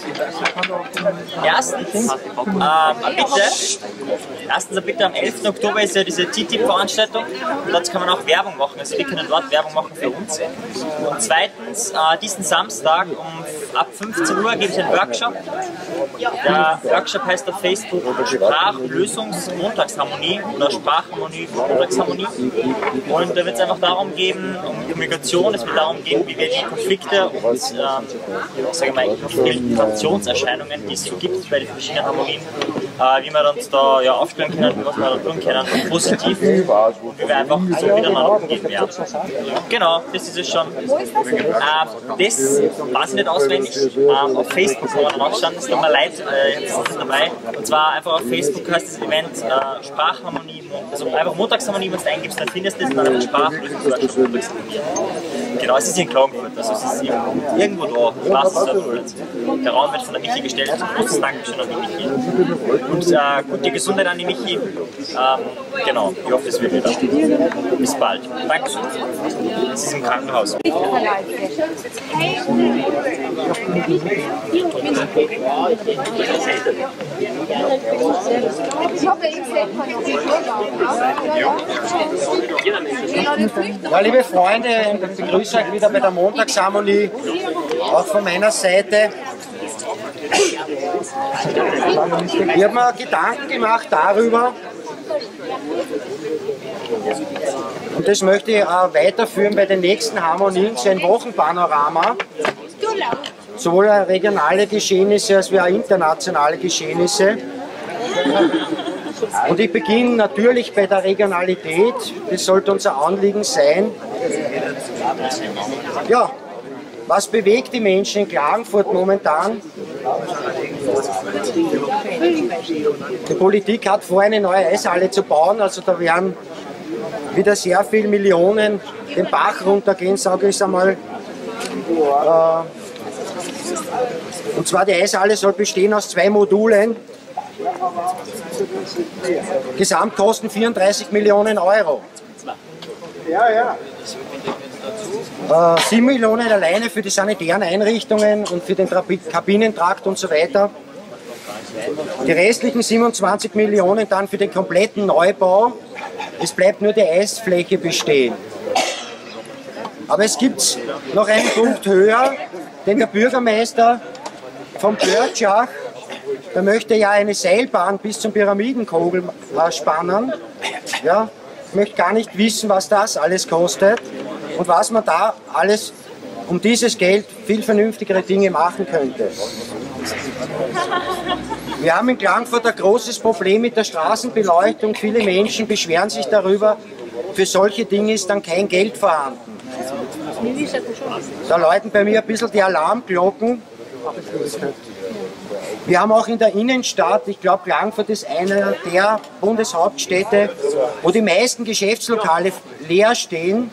Erstens, bitte am 11. Oktober ist ja diese TTIP-Veranstaltung, dort kann man auch Werbung machen, also wir können dort Werbung machen für uns. Und zweitens, diesen Samstag ab 15 Uhr gebe ich einen Workshop. Der Workshop heißt auf Facebook Sprachlösungs-Montagsharmonie oder Sprachharmonie-Montagsharmonie. Und da wird es einfach darum gehen, um Kommunikation, es wird darum gehen, wie wir die Konflikte und sage ich mal, Inflationserscheinungen, die es gibt bei den verschiedenen Harmonien, wie wir uns da ja, aufklären können, was wir da tun können, positiv, wie wir einfach so miteinander umgehen werden. Genau, das ist es schon. Das weiß ich nicht auswendig. Auf Facebook kann man nachschauen, das tut mir leid, jetzt ist es dabei. Und zwar einfach auf Facebook heißt das Event Sprachharmonie, also einfach Montagsharmonie, wenn du es eingibst, dann findest du es, dann eine Sprachlösung zum Beispiel Montagsharmonie. Genau, es ist in Klagenfurt, also es ist irgendwo da, Spaß ist da nicht. Der Raum wird von der Michi gestellt, großes Dankeschön an die Michi. Und gute Gesundheit an die Michi. Genau, ich hoffe, es wird wieder. Bis bald. Danke. Es ist im Krankenhaus. Ja, liebe Freunde, ich begrüße euch wieder bei der Montagsharmonie, auch von meiner Seite. Ich habe mir Gedanken gemacht darüber, und das möchte ich weiterführen bei den nächsten Harmonien, so ein Wochenpanorama. Sowohl regionale Geschehnisse als auch internationale Geschehnisse. Und ich beginne natürlich bei der Regionalität, das sollte unser Anliegen sein. Ja, was bewegt die Menschen in Klagenfurt momentan? Die Politik hat vor, eine neue Eishalle zu bauen, also da werden wieder sehr viele Millionen den Bach runtergehen, sage ich es einmal. Und zwar die Eishalle soll bestehen aus 2 Modulen. Gesamtkosten 34 Millionen Euro. 7 Millionen alleine für die sanitären Einrichtungen und für den Kabinentrakt und so weiter. Die restlichen 27 Millionen dann für den kompletten Neubau. Es bleibt nur die Eisfläche bestehen. Aber es gibt noch einen Punkt höher, denn der Bürgermeister von Pörtschach, der möchte ja eine Seilbahn bis zum Pyramidenkogel spannen. Ja, ich möchte gar nicht wissen, was das alles kostet und was man da alles um dieses Geld viel vernünftigere Dinge machen könnte. Wir haben in Klagenfurt ein großes Problem mit der Straßenbeleuchtung. Viele Menschen beschweren sich darüber, für solche Dinge ist dann kein Geld vorhanden. Da läuten bei mir ein bisschen die Alarmglocken. Wir haben auch in der Innenstadt, ich glaube Klagenfurt ist eine der Bundeshauptstädte, wo die meisten Geschäftslokale leer stehen.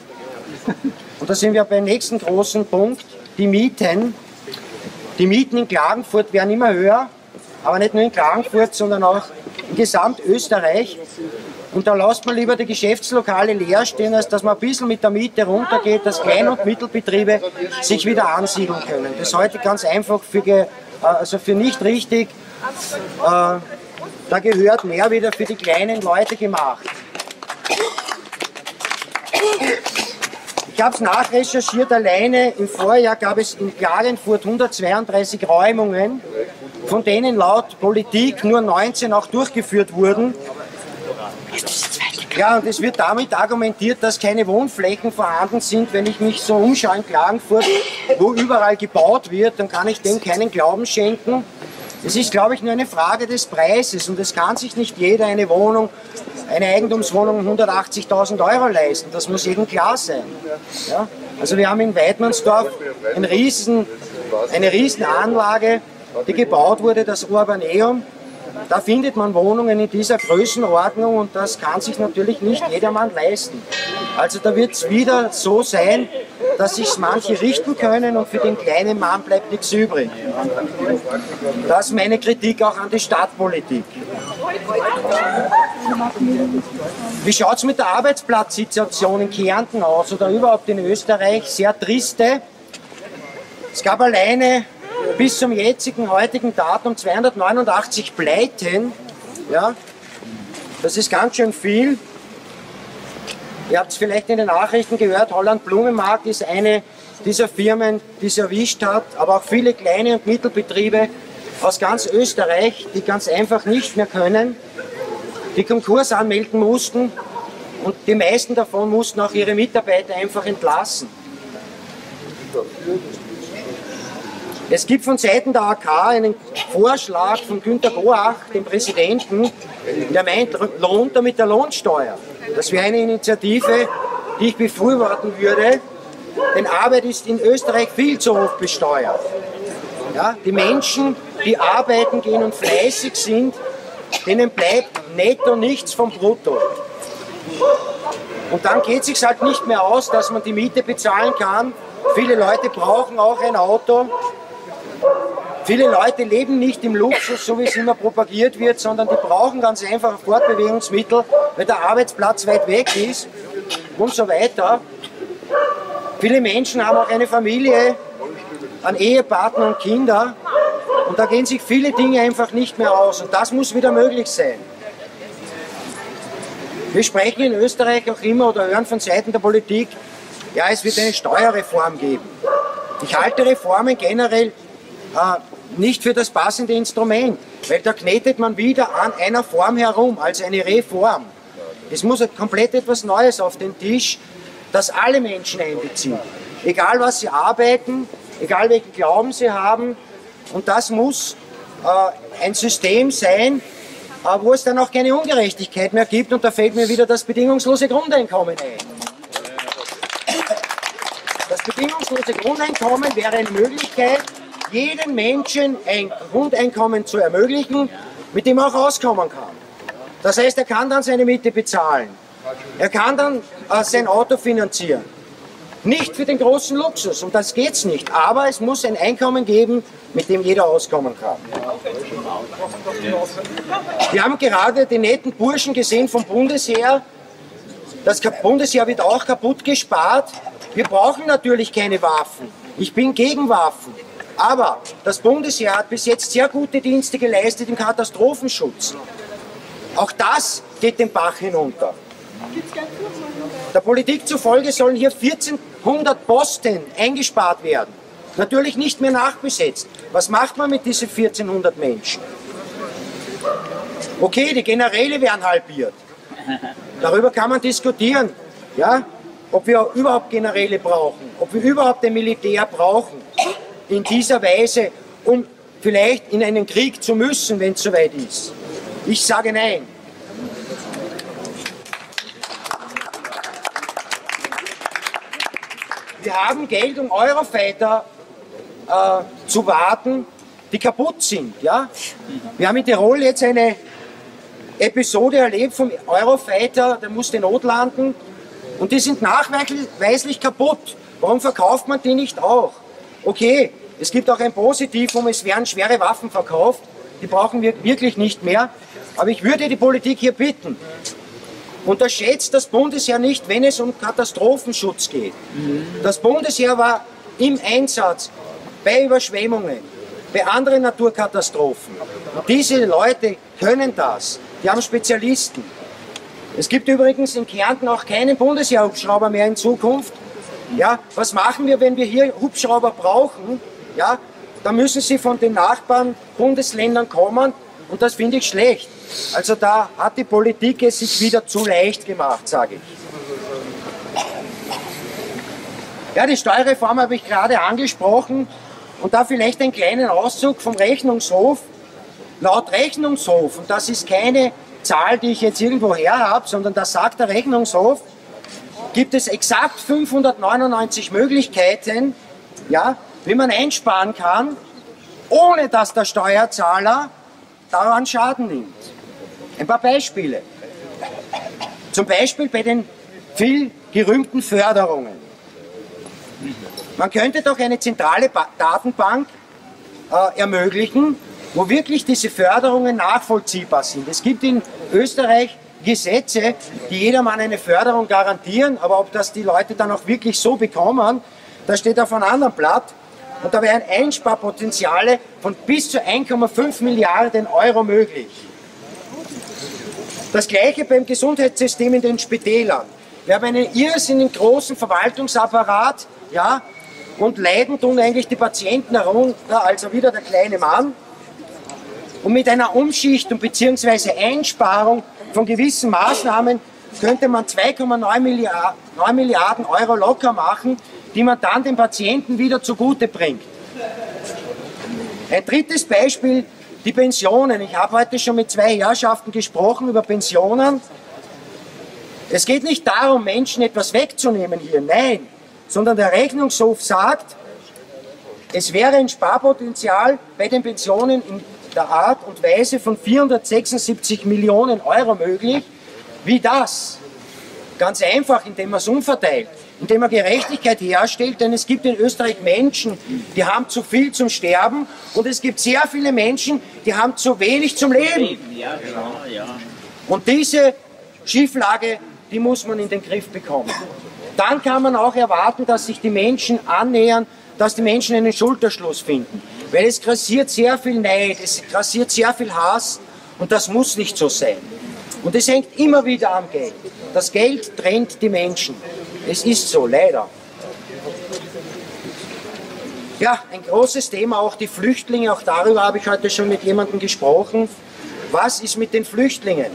Und da sind wir beim nächsten großen Punkt, die Mieten. Die Mieten in Klagenfurt werden immer höher, aber nicht nur in Klagenfurt, sondern auch in Gesamtösterreich. Und da lässt man lieber die Geschäftslokale leer stehen, als dass man ein bisschen mit der Miete runtergeht, dass Klein- und Mittelbetriebe sich wieder ansiedeln können. Das ist heute ganz einfach für nicht richtig. Da gehört mehr wieder für die kleinen Leute gemacht. Ich habe es nachrecherchiert, alleine im Vorjahr gab es in Klagenfurt 132 Räumungen, von denen laut Politik nur 19 auch durchgeführt wurden. Ja, und es wird damit argumentiert, dass keine Wohnflächen vorhanden sind. Wenn ich mich so umschaue in Klagenfurt, wo überall gebaut wird, dann kann ich dem keinen Glauben schenken. Es ist, glaube ich, nur eine Frage des Preises und es kann sich nicht jeder eine Wohnung, eine Eigentumswohnung 180.000 Euro leisten. Das muss jedem klar sein. Ja? Also wir haben in Weidmannsdorf eine riesen Anlage, die gebaut wurde, das Urbaneum. Da findet man Wohnungen in dieser Größenordnung und das kann sich natürlich nicht jedermann leisten. Also da wird es wieder so sein, dass sich manche richten können und für den kleinen Mann bleibt nichts übrig. Das ist meine Kritik auch an die Stadtpolitik. Wie schaut es mit der Arbeitsplatzsituation in Kärnten aus oder überhaupt in Österreich? Sehr triste. Es gab alleine bis zum heutigen Datum 289 Pleiten, ja, das ist ganz schön viel. Ihr habt es vielleicht in den Nachrichten gehört, Holland Blumenmarkt ist eine dieser Firmen, die es erwischt hat, aber auch viele kleine und Mittelbetriebe aus ganz Österreich, die ganz einfach nicht mehr können, die Konkurs anmelden mussten und die meisten davon mussten auch ihre Mitarbeiter einfach entlassen. Es gibt von Seiten der AK einen Vorschlag von Günter Goach, dem Präsidenten, der meint, lohnt damit der Lohnsteuer. Das wäre eine Initiative, die ich befürworten würde, denn Arbeit ist in Österreich viel zu hoch besteuert. Ja, die Menschen, die arbeiten gehen und fleißig sind, denen bleibt netto nichts vom Brutto. Und dann geht es sich halt nicht mehr aus, dass man die Miete bezahlen kann. Viele Leute brauchen auch ein Auto. Viele Leute leben nicht im Luxus, so wie es immer propagiert wird, sondern die brauchen ganz einfach Fortbewegungsmittel, weil der Arbeitsplatz weit weg ist und so weiter. Viele Menschen haben auch eine Familie, an Ehepartner und Kinder, und da gehen sich viele Dinge einfach nicht mehr aus, und das muss wieder möglich sein. Wir sprechen in Österreich auch immer oder hören von Seiten der Politik, ja, es wird eine Steuerreform geben. Ich halte Reformen generell nicht für das passende Instrument, weil da knetet man wieder an einer Form herum, also eine Reform. Es muss halt komplett etwas Neues auf den Tisch, das alle Menschen einbezieht. Egal was sie arbeiten, egal welchen Glauben sie haben, und das muss ein System sein, wo es dann auch keine Ungerechtigkeit mehr gibt, und da fällt mir wieder das bedingungslose Grundeinkommen ein. Das bedingungslose Grundeinkommen wäre eine Möglichkeit, jedem Menschen ein Grundeinkommen zu ermöglichen, mit dem er auch auskommen kann. Das heißt, er kann dann seine Miete bezahlen, er kann dann sein Auto finanzieren. Nicht für den großen Luxus, um das geht es nicht, aber es muss ein Einkommen geben, mit dem jeder auskommen kann. Wir haben gerade die netten Burschen gesehen vom Bundesheer. Das Bundesheer wird auch kaputt gespart. Wir brauchen natürlich keine Waffen. Ich bin gegen Waffen. Aber das Bundesheer hat bis jetzt sehr gute Dienste geleistet im Katastrophenschutz. Auch das geht den Bach hinunter. Der Politik zufolge sollen hier 1400 Posten eingespart werden. Natürlich nicht mehr nachbesetzt. Was macht man mit diesen 1400 Menschen? Okay, die Generäle werden halbiert. Darüber kann man diskutieren, ja? Ob wir überhaupt Generäle brauchen, ob wir überhaupt ein Militär brauchen, in dieser Weise, um vielleicht in einen Krieg zu müssen, wenn es soweit ist. Ich sage nein. Wir haben Geld, um Eurofighter zu warten, die kaputt sind. Ja? Wir haben in Tirol jetzt eine Episode erlebt vom Eurofighter, der musste notlanden, und die sind nachweislich kaputt. Warum verkauft man die nicht auch? Okay, es gibt auch ein Positivum, es werden schwere Waffen verkauft, die brauchen wir wirklich nicht mehr. Aber ich würde die Politik hier bitten, unterschätzt das Bundesheer nicht, wenn es um Katastrophenschutz geht. Das Bundesheer war im Einsatz bei Überschwemmungen, bei anderen Naturkatastrophen. Und diese Leute können das. Die haben Spezialisten. Es gibt übrigens in Kärnten auch keinen Bundesheer-Hubschrauber mehr in Zukunft. Ja, was machen wir, wenn wir hier Hubschrauber brauchen? Ja, da müssen sie von den Nachbarn Bundesländern kommen. Und das finde ich schlecht. Also da hat die Politik es sich wieder zu leicht gemacht, sage ich. Ja, die Steuerreform habe ich gerade angesprochen, und da vielleicht einen kleinen Auszug vom Rechnungshof. Laut Rechnungshof, und das ist keine Zahl, die ich jetzt irgendwo her habe, sondern das sagt der Rechnungshof, gibt es exakt 599 Möglichkeiten, ja, wie man einsparen kann, ohne dass der Steuerzahler daran Schaden nimmt. Ein paar Beispiele. Zum Beispiel bei den viel gerühmten Förderungen. Man könnte doch eine zentrale Datenbank ermöglichen, wo wirklich diese Förderungen nachvollziehbar sind. Es gibt in Österreich Gesetze, die jedermann eine Förderung garantieren, aber ob das die Leute dann auch wirklich so bekommen, das steht auf einem anderen Blatt. Und da wären Einsparpotenziale von bis zu 1,5 Milliarden Euro möglich. Das gleiche beim Gesundheitssystem in den Spitälern. Wir haben einen irrsinnig großen Verwaltungsapparat, ja, und leiden tun eigentlich die Patienten herunter, also wieder der kleine Mann. Und mit einer Umschichtung bzw. Einsparung von gewissen Maßnahmen könnte man 2,9 Milliarden Euro locker machen, die man dann den Patienten wieder zugute bringt. Ein drittes Beispiel, die Pensionen. Ich habe heute schon mit zwei Herrschaften gesprochen über Pensionen. Es geht nicht darum, Menschen etwas wegzunehmen hier, nein, sondern der Rechnungshof sagt, es wäre ein Sparpotenzial bei den Pensionen in der Art und Weise von 476 Millionen Euro möglich. Wie das? Ganz einfach, indem man es umverteilt, indem man Gerechtigkeit herstellt, denn es gibt in Österreich Menschen, die haben zu viel zum Sterben und es gibt sehr viele Menschen, die haben zu wenig zum Leben. Und diese Schieflage, die muss man in den Griff bekommen. Dann kann man auch erwarten, dass sich die Menschen annähern, dass die Menschen einen Schulterschluss finden. Weil es grassiert sehr viel Neid, es grassiert sehr viel Hass und das muss nicht so sein. Und es hängt immer wieder am Geld. Das Geld trennt die Menschen. Es ist so, leider. Ja, ein großes Thema, auch die Flüchtlinge, auch darüber habe ich heute schon mit jemandem gesprochen. Was ist mit den Flüchtlingen?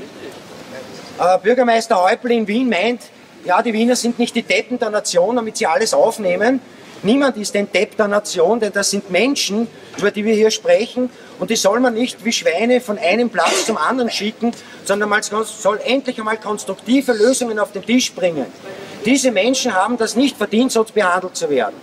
Bürgermeister Häupl in Wien meint, ja, die Wiener sind nicht die Deppen der Nation, damit sie alles aufnehmen. Niemand ist ein Depp der Nation, denn das sind Menschen, über die wir hier sprechen und die soll man nicht wie Schweine von einem Platz zum anderen schicken, sondern man soll endlich einmal konstruktive Lösungen auf den Tisch bringen. Diese Menschen haben das nicht verdient, so behandelt zu werden.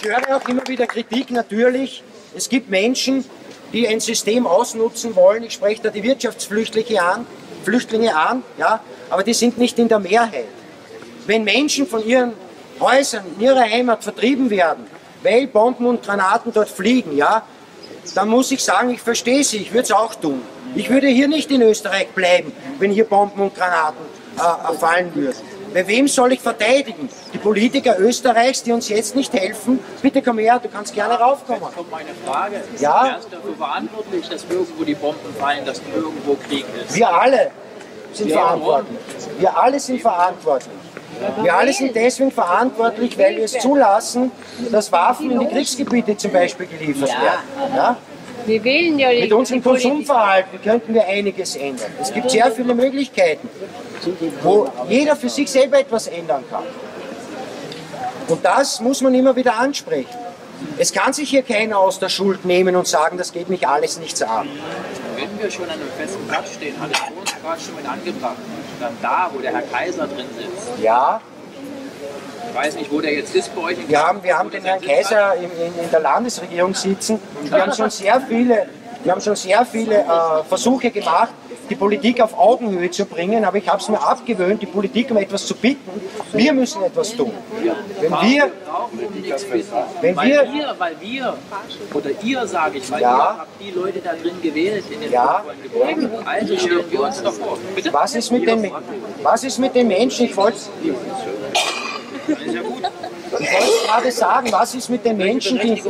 Ich höre auch immer wieder Kritik natürlich. Es gibt Menschen, die ein System ausnutzen wollen. Ich spreche da die Wirtschaftsflüchtlinge an, ja, aber die sind nicht in der Mehrheit. Wenn Menschen von ihren Häusern in ihrer Heimat vertrieben werden, weil Bomben und Granaten dort fliegen, ja, dann muss ich sagen, ich verstehe sie, ich würde es auch tun. Ich würde hier nicht in Österreich bleiben, wenn hier Bomben und Granaten fallen würden. Bei wem soll ich verteidigen? Die Politiker Österreichs, die uns jetzt nicht helfen? Bitte komm her, du kannst gerne raufkommen. Jetzt kommt meine Frage. Ist ja? Ernst dafür verantwortlich, dass irgendwo die Bomben fallen, dass irgendwo Krieg ist? Wir alle sind verantwortlich. Wir alle sind verantwortlich. Wir alle sind deswegen verantwortlich, weil wir es zulassen, dass Waffen in die Kriegsgebiete zum Beispiel geliefert werden. Ja? Wir wählen ja mit unserem Konsumverhalten könnten wir einiges ändern. Es gibt sehr viele Möglichkeiten, wo jeder für sich selber etwas ändern kann. Und das muss man immer wieder ansprechen. Es kann sich hier keiner aus der Schuld nehmen und sagen, das geht mich alles nichts an. Wenn wir schon an einem festen Platz stehen, hat es uns gerade schon mit angebracht, dann da, wo der Herr Kaiser drin sitzt. Ja. Ich weiß nicht, wo der jetzt ist bei euch. Wir haben den Herrn Kaiser in der Landesregierung sitzen. Wir haben schon sehr viele Versuche gemacht, die Politik auf Augenhöhe zu bringen, aber ich habe es mir abgewöhnt, die Politik um etwas zu bitten. Wir müssen etwas tun. Weil wir oder ihr, sage ich, weil ihr habt die Leute da drin gewählt in den Gebäuden. Also stellen wir uns doch vor. Bitte? Was ist mit den Menschen? Ich wollte gerade sagen, was ist mit den Menschen, die...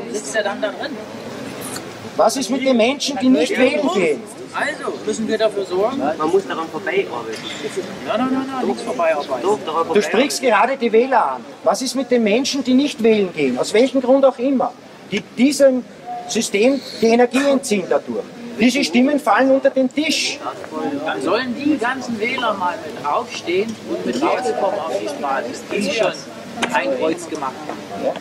Was ist mit den Menschen, die nicht wählen gehen? Also, müssen wir dafür sorgen? Man muss daran vorbeiarbeiten. Nein, nichts vorbeiarbeiten. Du sprichst gerade die Wähler an. Was ist mit den Menschen, die nicht wählen gehen? Aus welchem Grund auch immer. Die diesem System die Energie entziehen dadurch. Diese Stimmen fallen unter den Tisch. Dann sollen die ganzen Wähler mal mit aufstehen und mit rauskommen auf die Straße, die schon ein Kreuz gemacht haben. Ja.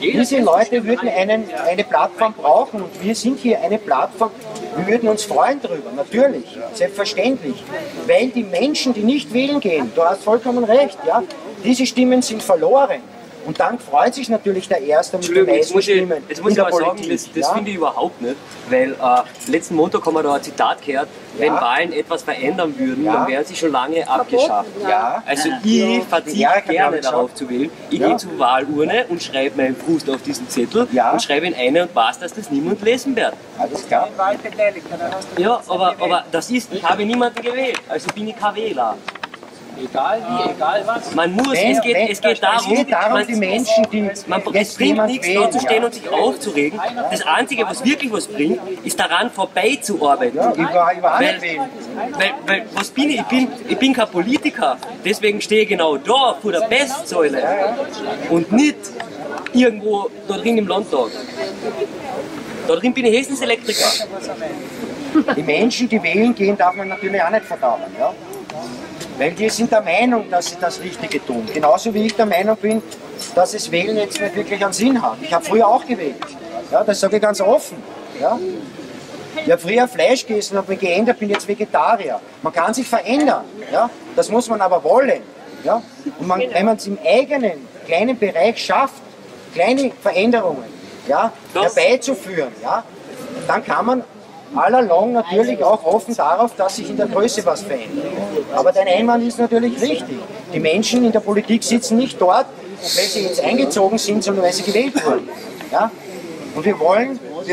Diese Leute würden eine Plattform brauchen und wir sind hier eine Plattform, wir würden uns freuen darüber, natürlich, selbstverständlich, weil die Menschen, die nicht wählen gehen, du hast vollkommen recht, ja, diese Stimmen sind verloren. Und dann freut sich natürlich der Erste mit den meisten Stimmen. Jetzt muss ich mal sagen, das finde ich überhaupt nicht, weil letzten Montag haben wir da ein Zitat gehört, wenn Wahlen etwas verändern würden, dann wären sie schon lange abgeschafft. Ja. Also ich verzichte gerne darauf zu wählen. Ich gehe zur Wahlurne und schreibe meinen Frust auf diesen Zettel und schreibe ihn eine und weiß, dass das niemand lesen wird. Alles klar. Ja, aber das ist, ich habe niemanden gewählt, also bin ich kein Wähler. Egal wie, egal was. Man muss, es geht darum, die Menschen, die... Es bringt nichts, da zu stehen und sich aufzuregen. Das Einzige, was wirklich was bringt, ist daran vorbeizuarbeiten. Ja, weil was bin ich? Ich bin kein Politiker. Deswegen stehe ich genau da, vor der Postsäule. Und nicht irgendwo da drin im Landtag. Da drin bin ich höchstens Elektriker. Die Menschen, die wählen gehen, darf man natürlich auch nicht verdammen. Ja? weil die sind der Meinung, dass sie das Richtige tun. Genauso wie ich der Meinung bin, dass es Wählen jetzt nicht wirklich einen Sinn hat. Ich habe früher auch gewählt, ja, das sage ich ganz offen. Ja. Ich habe früher Fleisch gegessen und mich geändert, bin jetzt Vegetarier. Man kann sich verändern, ja? Das muss man aber wollen. Ja? Und man, wenn man es im eigenen kleinen Bereich schafft, kleine Veränderungen, ja, herbeizuführen, ja, dann kann man allalong natürlich auch hoffen darauf, dass sich in der Größe was verändert. Aber dein Einwand ist natürlich richtig. Die Menschen in der Politik sitzen nicht dort, weil sie jetzt eingezogen sind, sondern weil sie gewählt wurden. Ja? Und wir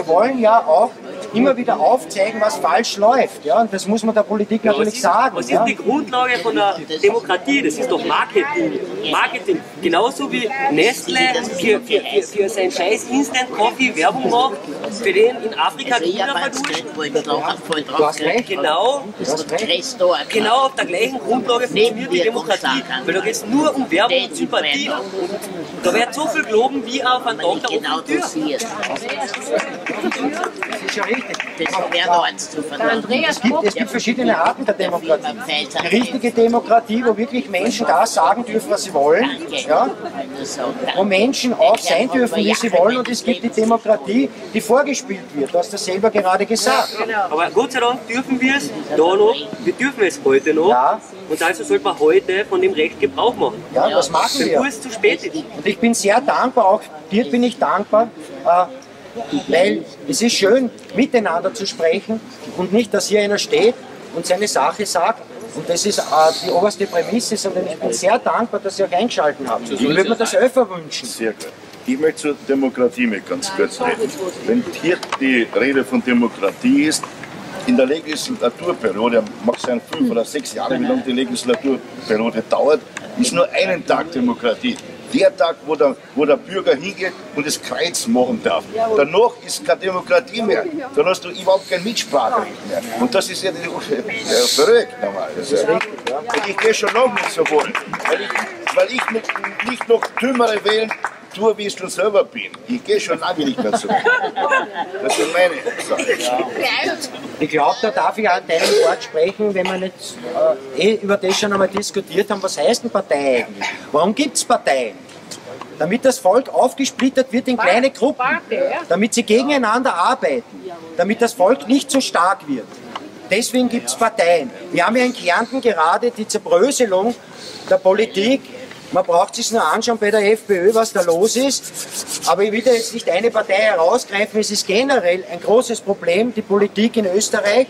wollen ja auch immer wieder aufzeigen, was falsch läuft. Ja? Und das muss man der Politik natürlich sagen. Was ist die Grundlage von der Demokratie? Das ist doch Marketing. Marketing. Genauso wie Nestle für seinen scheiß Instant-Coffee Werbung macht, für den in Afrika Kinder verduschen. Genau auf der gleichen Grundlage funktioniert die Demokratie. Weil da geht es nur um Werbung und Sympathie. Und da wird so viel gelogen wie auf einen Doktor auf die Tür. Das ist ja richtig. Es gibt verschiedene Arten der Demokratie. Die richtige Demokratie, wo wirklich Menschen das sagen dürfen, was sie wollen, ja? Wo Menschen auch sein dürfen, wie sie wollen, und es gibt die Demokratie, die vorgespielt wird. Du hast das selber gerade gesagt. Aber Gott sei Dank dürfen wir es da noch, wir dürfen es heute noch. Ja. Und also sollte man heute von dem Recht Gebrauch machen. Ja, das machen wir. Bevor es zu spät ist. Und ich bin sehr dankbar, auch dir bin ich dankbar, weil es ist schön, miteinander zu sprechen und nicht, dass hier einer steht und seine Sache sagt. Und das ist die oberste Prämisse, sondern ich bin sehr dankbar, dass Sie auch eingeschaltet haben. Ich würde mir das öfter wünschen. Sehr gut. Ich möchte zur Demokratie mit ganz kurz reden. Wenn hier die Rede von Demokratie ist, in der Legislaturperiode, mag sein 5 oder 6 Jahre, wie lange die Legislaturperiode dauert, ist nur einen Tag Demokratie. Der Tag, wo der Bürger hingeht und das Kreuz machen darf. Danach ist keine Demokratie mehr. Dann hast du überhaupt kein Mitspracherecht mehr. Und das ist ja verrückt normal. Ich gehe schon lange nicht so wohl. Weil ich nicht noch Dümmere wählen tue, wie ich schon selber bin. Ich gehe schon lange nicht mehr so. Das ist meine Sache. Ich glaube, da darf ich auch an deinem Wort sprechen, wenn wir jetzt über das schon einmal diskutiert haben, was heißt denn Partei eigentlich? Warum gibt es Parteien? Damit das Volk aufgesplittert wird in kleine Gruppen, damit sie gegeneinander arbeiten, damit das Volk nicht so stark wird. Deswegen gibt es Parteien. Wir haben ja in Kärnten gerade die Zerbröselung der Politik. Man braucht sich nur anschauen bei der FPÖ, was da los ist. Aber ich will da jetzt nicht eine Partei herausgreifen. Es ist generell ein großes Problem, die Politik in Österreich,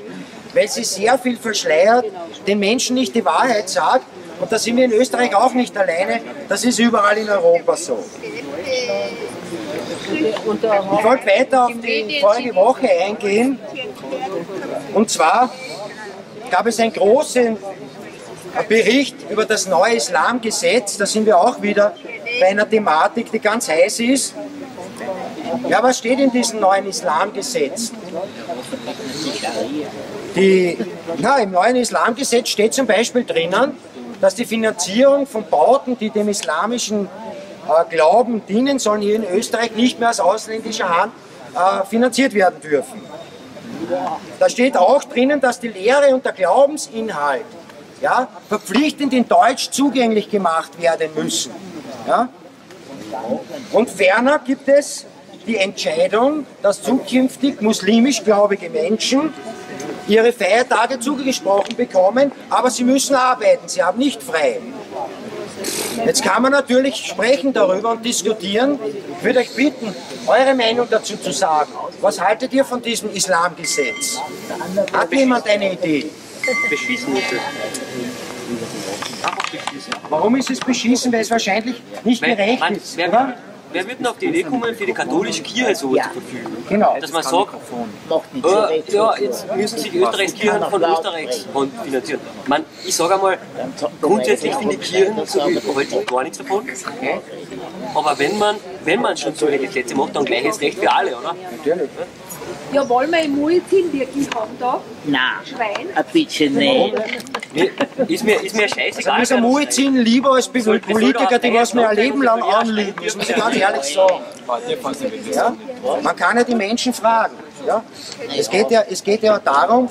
weil sie sehr viel verschleiert, den Menschen nicht die Wahrheit sagt. Und da sind wir in Österreich auch nicht alleine. Das ist überall in Europa so. Ich wollte weiter auf die vorige Woche eingehen. Und zwar gab es einen großen Bericht über das neue Islamgesetz, da sind wir auch wieder bei einer Thematik, die ganz heiß ist. Ja, was steht in diesem neuen Islamgesetz? Im neuen Islamgesetz steht zum Beispiel drinnen, dass die Finanzierung von Bauten, die dem islamischen Glauben dienen sollen, hier in Österreich nicht mehr aus ausländischer Hand finanziert werden dürfen. Da steht auch drinnen, dass die Lehre und der Glaubensinhalt, ja, verpflichtend in Deutsch zugänglich gemacht werden müssen. Ja? Und ferner gibt es die Entscheidung, dass zukünftig muslimisch gläubige Menschen ihre Feiertage zugesprochen bekommen, aber sie müssen arbeiten, sie haben nicht frei. Jetzt kann man natürlich sprechen darüber und diskutieren. Ich würde euch bitten, eure Meinung dazu zu sagen. Was haltet ihr von diesem Islamgesetz? Hat jemand eine Idee? Beschissen ist es. Warum ist es beschissen? Weil es wahrscheinlich nicht gerecht ist, oder? Wer wird denn auf die Idee kommen, für die katholische Kirche so zu verfügen? Genau. Dass man sagt, jetzt müssen sich Österreichs Kirchen von Österreichs finanzieren. Ich sage einmal, grundsätzlich finde ich Kirchen so wie heute gar nichts davon. Aber wenn man schon so eine Gesetze macht, dann gleiches Recht für alle, oder? Natürlich. Ja, wollen wir im Multin wirklich haben da? Nein, Schwein? Ein bisschen nicht. Ist mir scheißegal. Also mir ist ein lieber als Politiker, die was mir ein Leben lang anlügen. Das muss ich ganz ehrlich sagen. Ja? Man kann ja die Menschen fragen. Ja? Es geht ja darum,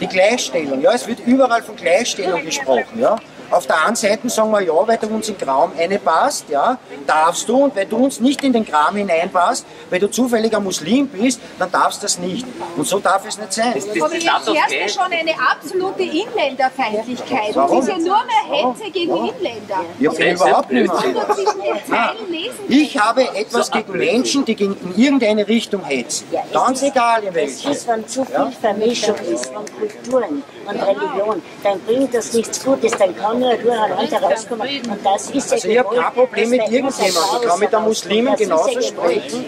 die Gleichstellung. Ja? Es wird überall von Gleichstellung gesprochen. Ja? Auf der einen Seite sagen wir, ja, weil du uns in den Kram reinpasst, ja, darfst du, und wenn du uns nicht in den Kram hineinpasst, weil du zufälliger Muslim bist, dann darfst du das nicht. Und so darf es nicht sein. Aber jetzt herrscht schon eine absolute Inländerfeindlichkeit. Warum? Das ist ja nur mehr Hetze gegen Inländer. Ja, überhaupt nicht mehr. Ich habe etwas gegen Menschen, die in irgendeine Richtung hetzen. Ganz egal in welche. Das ist, wenn zu viel Vermischung ist von Kulturen und Religion, dann bringt das nichts Gutes, dann kann nur durcheinander rauskommen. Und das ist also ich habe kein Problem mit irgendjemandem. Ich kann mit einem Muslimen genauso sprechen.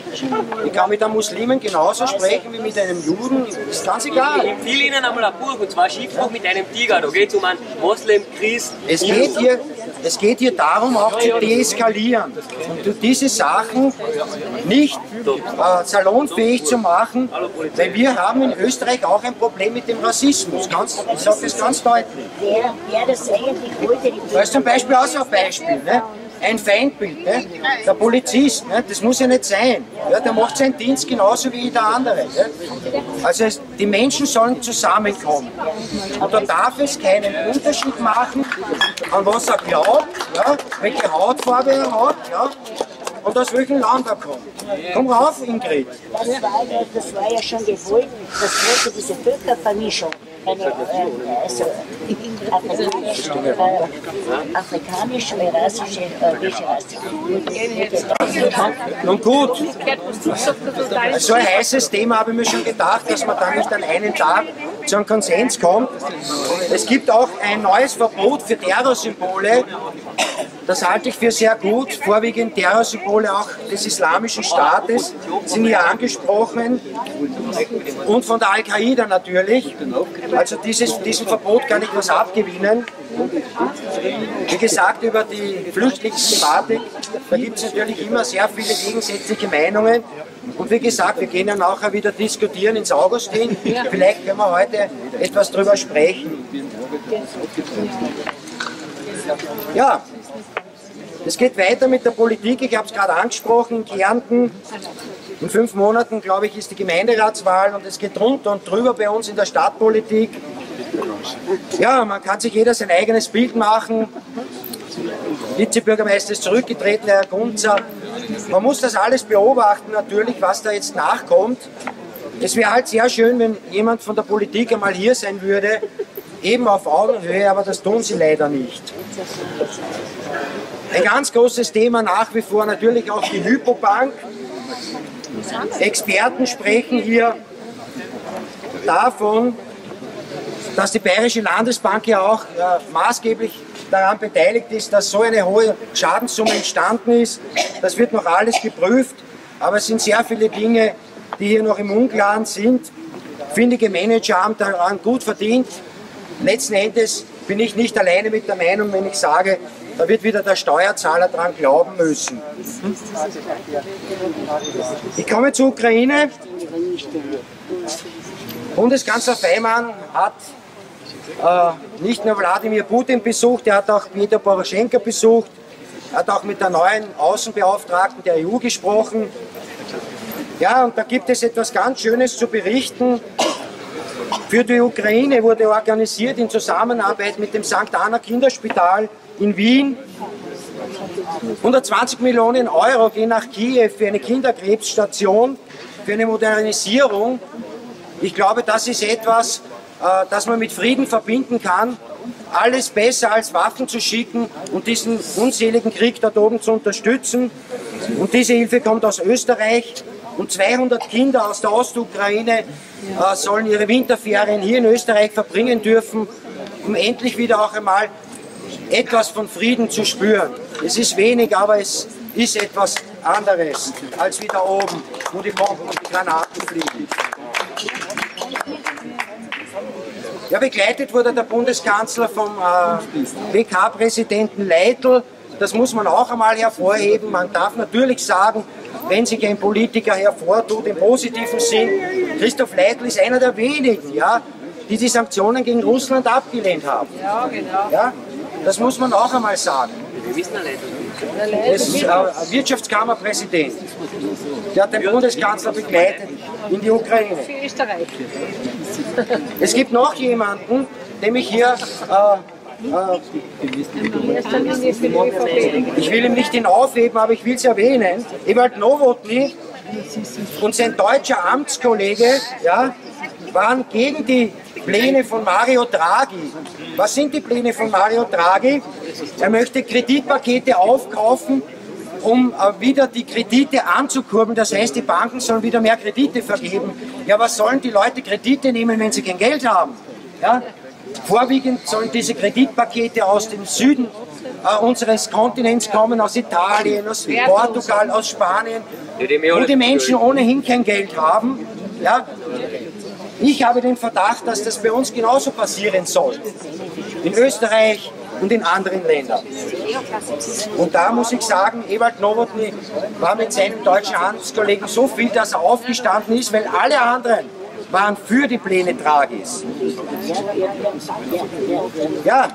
Ich kann mit einem Muslimen genauso sprechen wie mit einem Juden. Das ist ganz egal. Ich empfehle Ihnen einmal ein Buch, und zwar Schiffbruch mit einem Tiger. Da geht es um einen Moslem, Christ. Es geht hier darum, auch zu deeskalieren und diese Sachen nicht salonfähig zu machen, weil wir haben in Österreich auch ein Problem mit dem Rassismus. Ich sage das ganz deutlich. Da ist zum Beispiel auch so ein Beispiel, ne? Ein Feindbild, ne? Der Polizist, ne? Das muss ja nicht sein. Ja, der macht seinen Dienst genauso wie jeder andere. Ne? Also die Menschen sollen zusammenkommen. Und da darf es keinen Unterschied machen, an was er glaubt, ja? Welche Hautfarbe er hat, ja? Und aus welchem Land er kommt. Komm rauf, Ingrid. Das war ja schon gewollt, das wollte diese Völkervermischung. Afrikanische, nun gut, so ein heißes Thema habe ich mir schon gedacht, dass man da nicht an einem Tag zu einem Konsens kommt. Es gibt auch ein neues Verbot für Terrorsymbole. Das halte ich für sehr gut. Vorwiegend Terrorsymbole auch des Islamischen Staates sind hier angesprochen und von der Al-Qaida natürlich. Also diesem Verbot kann ich was abgewinnen. Wie gesagt, über die Flüchtlingsthematik, da gibt es natürlich immer sehr viele gegensätzliche Meinungen. Und wie gesagt, wir gehen ja nachher wieder diskutieren ins Augustin. Vielleicht können wir heute etwas drüber sprechen. Ja, es geht weiter mit der Politik. Ich habe es gerade angesprochen, in Kärnten. In 5 Monaten, glaube ich, ist die Gemeinderatswahl und es geht runter und drüber bei uns in der Stadtpolitik. Ja, man kann sich jeder sein eigenes Bild machen. Vizebürgermeister ist zurückgetreten, Herr Gunzer. Man muss das alles beobachten natürlich, was da jetzt nachkommt. Es wäre halt sehr schön, wenn jemand von der Politik einmal hier sein würde, eben auf Augenhöhe, aber das tun sie leider nicht. Ein ganz großes Thema nach wie vor natürlich auch die Hypobank. Experten sprechen hier davon, dass die Bayerische Landesbank ja auch maßgeblich daran beteiligt ist, dass so eine hohe Schadenssumme entstanden ist. Das wird noch alles geprüft, aber es sind sehr viele Dinge, die hier noch im Unklaren sind. Findige Manager haben daran gut verdient. Letzten Endes bin ich nicht alleine mit der Meinung, wenn ich sage, da wird wieder der Steuerzahler dran glauben müssen. Ich komme zur Ukraine. Bundeskanzler Faymann hat nicht nur Wladimir Putin besucht, er hat auch Petro Poroschenko besucht, er hat auch mit der neuen Außenbeauftragten der EU gesprochen. Ja, und da gibt es etwas ganz Schönes zu berichten. Für die Ukraine wurde organisiert in Zusammenarbeit mit dem St. Anna Kinderspital in Wien. 120 Millionen Euro gehen nach Kiew für eine Kinderkrebsstation, für eine Modernisierung. Ich glaube, das ist etwas, das man mit Frieden verbinden kann. Alles besser als Waffen zu schicken und diesen unseligen Krieg dort oben zu unterstützen. Und diese Hilfe kommt aus Österreich. Und 200 Kinder aus der Ostukraine sollen ihre Winterferien hier in Österreich verbringen dürfen, um endlich wieder auch einmal etwas von Frieden zu spüren. Es ist wenig, aber es ist etwas anderes als wie da oben, wo die Bomben und die Granaten fliegen. Ja, begleitet wurde der Bundeskanzler vom WK-Präsidenten Leitl. Das muss man auch einmal hervorheben. Man darf natürlich sagen, wenn sich ein Politiker hervortut, im positiven Sinn, Christoph Leitl ist einer der wenigen, ja, die die Sanktionen gegen Russland abgelehnt haben. Ja, genau. Ja? Das muss man auch einmal sagen. Wir wissen ja nicht. Das ist ein Wirtschaftskammerpräsident, der hat den Bundeskanzler begleitet in die Ukraine. Für Österreich. Es gibt noch jemanden, dem ich hier... ich will ihm nicht den aufheben, aber ich will es erwähnen. Ewald Nowotny und sein deutscher Amtskollege, ja, waren gegen die Pläne von Mario Draghi. Was sind die Pläne von Mario Draghi? Er möchte Kreditpakete aufkaufen, um wieder die Kredite anzukurbeln. Das heißt, die Banken sollen wieder mehr Kredite vergeben. Ja, was sollen die Leute Kredite nehmen, wenn sie kein Geld haben? Ja? Vorwiegend sollen diese Kreditpakete aus dem Süden unseres Kontinents kommen, aus Italien, aus Portugal, aus Spanien, wo die Menschen ohnehin kein Geld haben. Ja? Ich habe den Verdacht, dass das bei uns genauso passieren soll, in Österreich und in anderen Ländern. Und da muss ich sagen, Ewald Nowotny war mit seinem deutschen Handelskollegen so viel, dass er aufgestanden ist, weil alle anderen waren für die Pläne Draghis. Ja,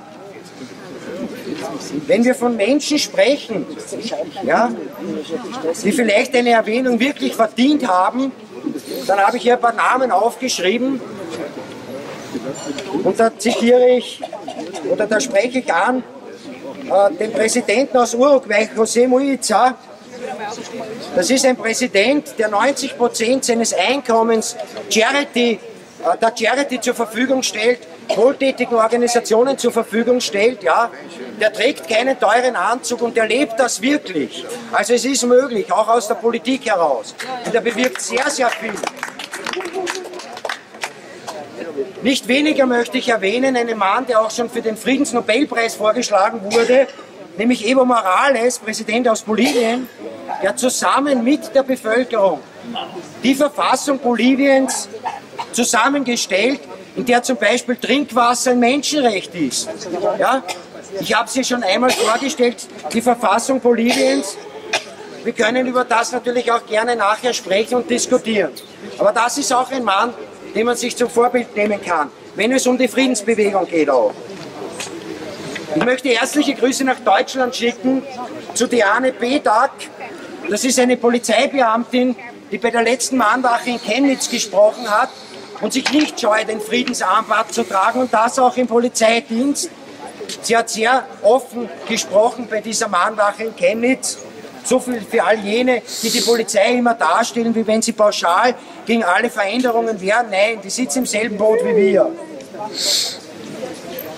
wenn wir von Menschen sprechen, ja, die vielleicht eine Erwähnung wirklich verdient haben, dann habe ich hier ein paar Namen aufgeschrieben und da zitiere ich, oder da spreche ich an, den Präsidenten aus Uruguay, José Mujica. Das ist ein Präsident, der 90% seines Einkommens der Charity zur Verfügung stellt, wohltätigen Organisationen zur Verfügung stellt, ja. Der trägt keinen teuren Anzug und der lebt das wirklich. Also es ist möglich, auch aus der Politik heraus. Und er bewirkt sehr, sehr viel. Nicht weniger möchte ich erwähnen, einen Mann, der auch schon für den Friedensnobelpreis vorgeschlagen wurde, nämlich Evo Morales, Präsident aus Bolivien, der zusammen mit der Bevölkerung die Verfassung Boliviens zusammengestellt, in der zum Beispiel Trinkwasser ein Menschenrecht ist. Ja? Ich habe sie schon einmal vorgestellt, die Verfassung Boliviens. Wir können über das natürlich auch gerne nachher sprechen und diskutieren. Aber das ist auch ein Mann, den man sich zum Vorbild nehmen kann, wenn es um die Friedensbewegung geht auch. Ich möchte herzliche Grüße nach Deutschland schicken zu Diane Bedak. Das ist eine Polizeibeamtin, die bei der letzten Mahnwache in Chemnitz gesprochen hat und sich nicht scheut, den Friedensarmband zu tragen und das auch im Polizeidienst. Sie hat sehr offen gesprochen bei dieser Mahnwache in Chemnitz. So viel für all jene, die die Polizei immer darstellen, wie wenn sie pauschal gegen alle Veränderungen wären. Nein, die sitzt im selben Boot wie wir.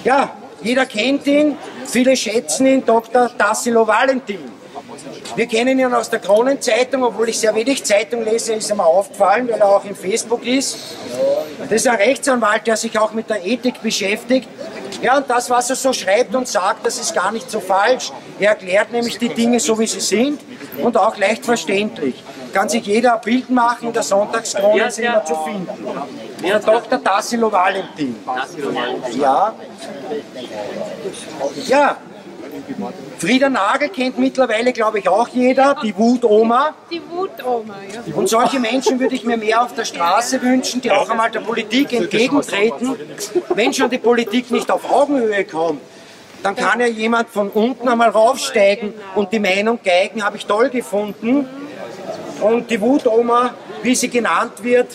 Ja, jeder kennt ihn, viele schätzen ihn, Dr. Tassilo Valentin. Wir kennen ihn aus der Kronenzeitung, obwohl ich sehr wenig Zeitung lese, ist ihm aufgefallen, weil er auch im Facebook ist. Das ist ein Rechtsanwalt, der sich auch mit der Ethik beschäftigt. Ja, und das, was er so schreibt und sagt, das ist gar nicht so falsch. Er erklärt nämlich die Dinge so, wie sie sind und auch leicht verständlich. Kann sich jeder ein Bild machen, in der Sonntagskrone sind wir zu finden. Der Dr. Tassilo Valentin. Ja. Ja. Frieda Nagel kennt mittlerweile, glaube ich, auch jeder, die Wutoma. Die Wutoma, ja. Und solche Menschen würde ich mir mehr auf der Straße wünschen, die auch einmal der Politik entgegentreten. Wenn schon die Politik nicht auf Augenhöhe kommt, dann kann ja jemand von unten einmal raufsteigen und die Meinung geigen, habe ich toll gefunden. Und die Wutoma, wie sie genannt wird,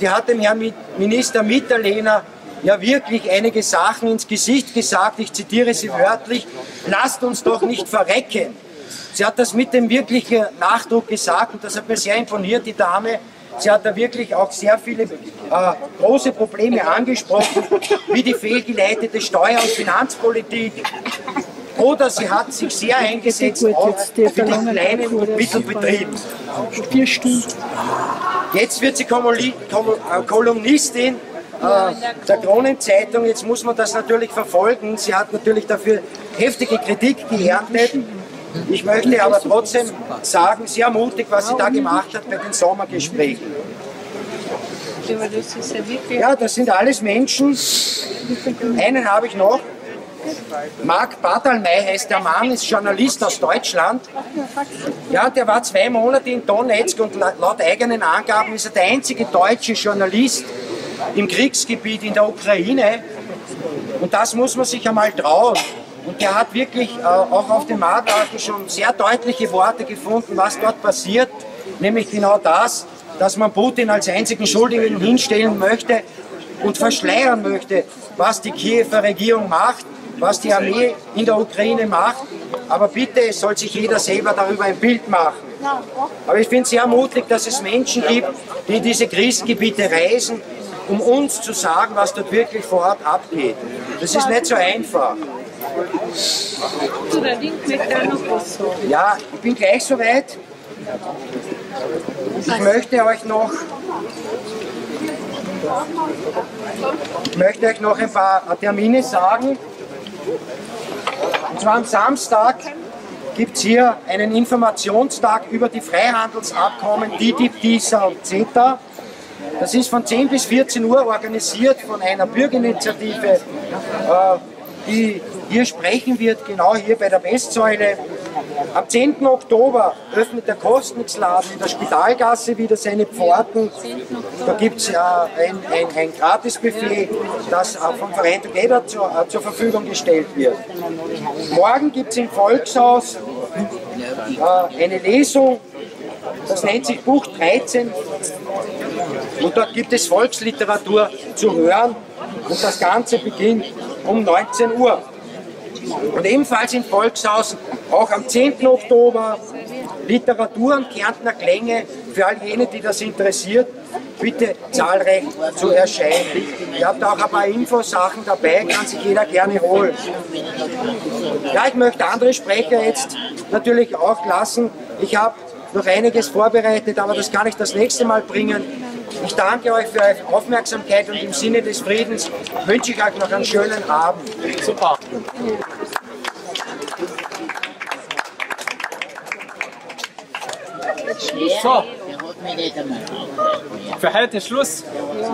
die hat dem Herrn Minister Mitterlehner ja wirklich einige Sachen ins Gesicht gesagt, ich zitiere sie wörtlich, lasst uns doch nicht verrecken. Sie hat das mit dem wirklichen Nachdruck gesagt und das hat mir sehr imponiert, die Dame. Sie hat da wirklich auch sehr viele große Probleme angesprochen, wie die fehlgeleitete Steuer- und Finanzpolitik. Oder sie hat sich sehr eingesetzt auch für den kleinen und Mittelbetrieb. 4 Stunden. Jetzt wird sie Kolumnistin der Kronenzeitung, jetzt muss man das natürlich verfolgen. Sie hat natürlich dafür heftige Kritik geerntet. Ich möchte aber trotzdem sagen, sehr mutig, was sie da gemacht hat bei den Sommergesprächen. Ja, das sind alles Menschen. Einen habe ich noch. Marc Badalmey heißt der Mann, ist Journalist aus Deutschland. Ja, der war 2 Monate in Donetsk und laut eigenen Angaben ist er der einzige deutsche Journalist, im Kriegsgebiet in der Ukraine. Und das muss man sich einmal trauen. Und der hat wirklich auch auf dem Marktplatz schon sehr deutliche Worte gefunden, was dort passiert. Nämlich genau das, dass man Putin als einzigen Schuldigen hinstellen möchte und verschleiern möchte, was die Kiewer Regierung macht, was die Armee in der Ukraine macht. Aber bitte, es soll sich jeder selber darüber ein Bild machen. Aber ich finde sehr mutig, dass es Menschen gibt, die in diese Krisengebiete reisen, um uns zu sagen, was dort wirklich vor Ort abgeht. Das ist nicht so einfach. Ja, ich bin gleich soweit. Ich möchte euch noch ein paar Termine sagen. Und zwar am Samstag gibt es hier einen Informationstag über die Freihandelsabkommen TTIP, TISA und CETA. Das ist von 10 bis 14 Uhr organisiert von einer Bürgerinitiative, die hier sprechen wird, genau hier bei der Westsäule. Am 10. Oktober öffnet der Kostnix-Laden in der Spitalgasse wieder seine Pforten. Da gibt es ein Gratisbuffet, das vom Verein TTIP zur Verfügung gestellt wird. Morgen gibt es im Volkshaus eine Lesung, das nennt sich Buch 13. Und dort gibt es Volksliteratur zu hören und das Ganze beginnt um 19 Uhr. Und ebenfalls im Volkshaus, auch am 10. Oktober, Literatur und Kärntner Klänge für all jene, die das interessiert, bitte zahlreich zu erscheinen. Ihr habt auch ein paar Infosachen dabei, kann sich jeder gerne holen. Ja, ich möchte andere Sprecher jetzt natürlich auch lassen. Ich habe noch einiges vorbereitet, aber das kann ich das nächste Mal bringen. Ich danke euch für eure Aufmerksamkeit und im Sinne des Friedens wünsche ich euch noch einen schönen Abend. Super. So, für heute ist Schluss.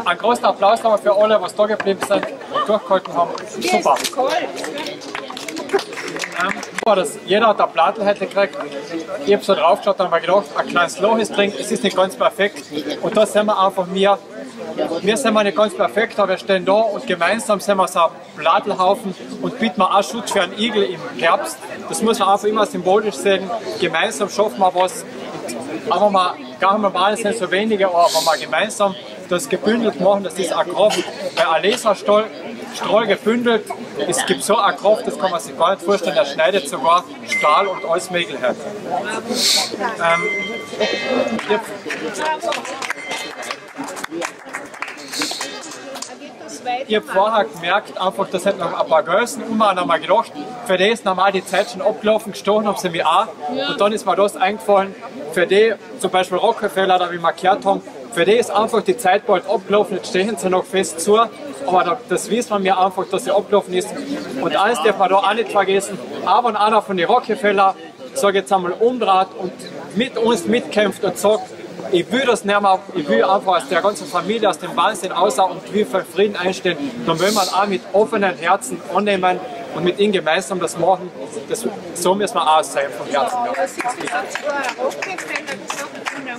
Einen großen Applaus nochmal für alle, was da geblieben sind und durchgehalten haben. Super. Jeder hat eine Platte heute gekriegt. Ich habe so drauf geschaut und habe mir gedacht, ein kleines Loch ist drin, es ist nicht ganz perfekt. Und da sind wir einfach wir. Wir sind wir nicht ganz perfekt, aber wir stehen da und gemeinsam sind wir so ein Plattelhaufen und bieten wir auch Schutz für einen Igel im Herbst. Das muss man einfach immer symbolisch sehen. Gemeinsam schaffen wir was. Aber mal, gar nicht mal, es sind so wenige, aber mal gemeinsam das gebündelt machen, das ist eine Kraft. Bei einem Laserstrahl gebündelt, es gibt so eine Kraft, das kann man sich gar nicht vorstellen, er schneidet sogar Stahl und alles Mögliche. Ich habe vorher gemerkt, einfach, das hat noch ein paar Gösen um und einmal gedacht, für die ist normal die Zeit schon abgelaufen, gestochen haben sie mich auch. Und dann ist mir das eingefallen, für die, zum Beispiel Rockefeller, da wie wir gehört haben, für die ist einfach die Zeit bald abgelaufen, jetzt stehen sie noch fest zu, aber das wissen wir einfach, dass sie abgelaufen ist. Und eins darf man da auch nicht vergessen, aber wenn einer von den Rockefeller, sage jetzt einmal, umdreht und mit uns mitkämpft und sagt, ich will das nicht mehr, ich will einfach aus der ganzen Familie, aus dem Wahnsinn aussehen und will für Frieden einstehen. Dann will man auch mit offenen Herzen annehmen und mit ihnen gemeinsam das machen. So müssen wir auch sein vom Herzen. Ja. Das ist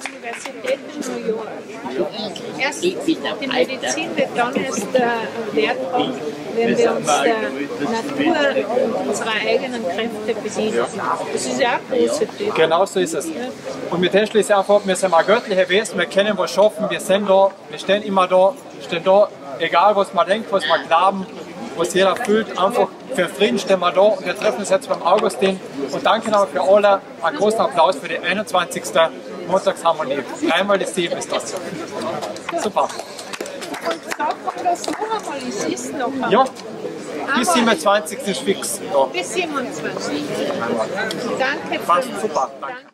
Universität in New York. Erst die Medizin wird dann erst wertvoll, wenn wir uns der Natur und unserer eigenen Kräfte besiegen. Das ist ja auch positiv. Genau so ist es. Und mit dem schließe ich einfach, wir sind ein göttlicher Wesen, wir können was schaffen, wir sind da, wir stehen immer da, stehen da, egal was man denkt, was man glauben, was jeder fühlt, einfach für Frieden stehen wir da und wir treffen uns jetzt beim Augustin. Und danke nochmal für alle, einen großen Applaus für die 21. Montagsharmonie. 3 mal die 7 ist das. Super. Und sag mal das noch einmal, es ist noch einmal. Ja, bis 27. ist fix. Ja. Bis 27. Danke. Super. Danke.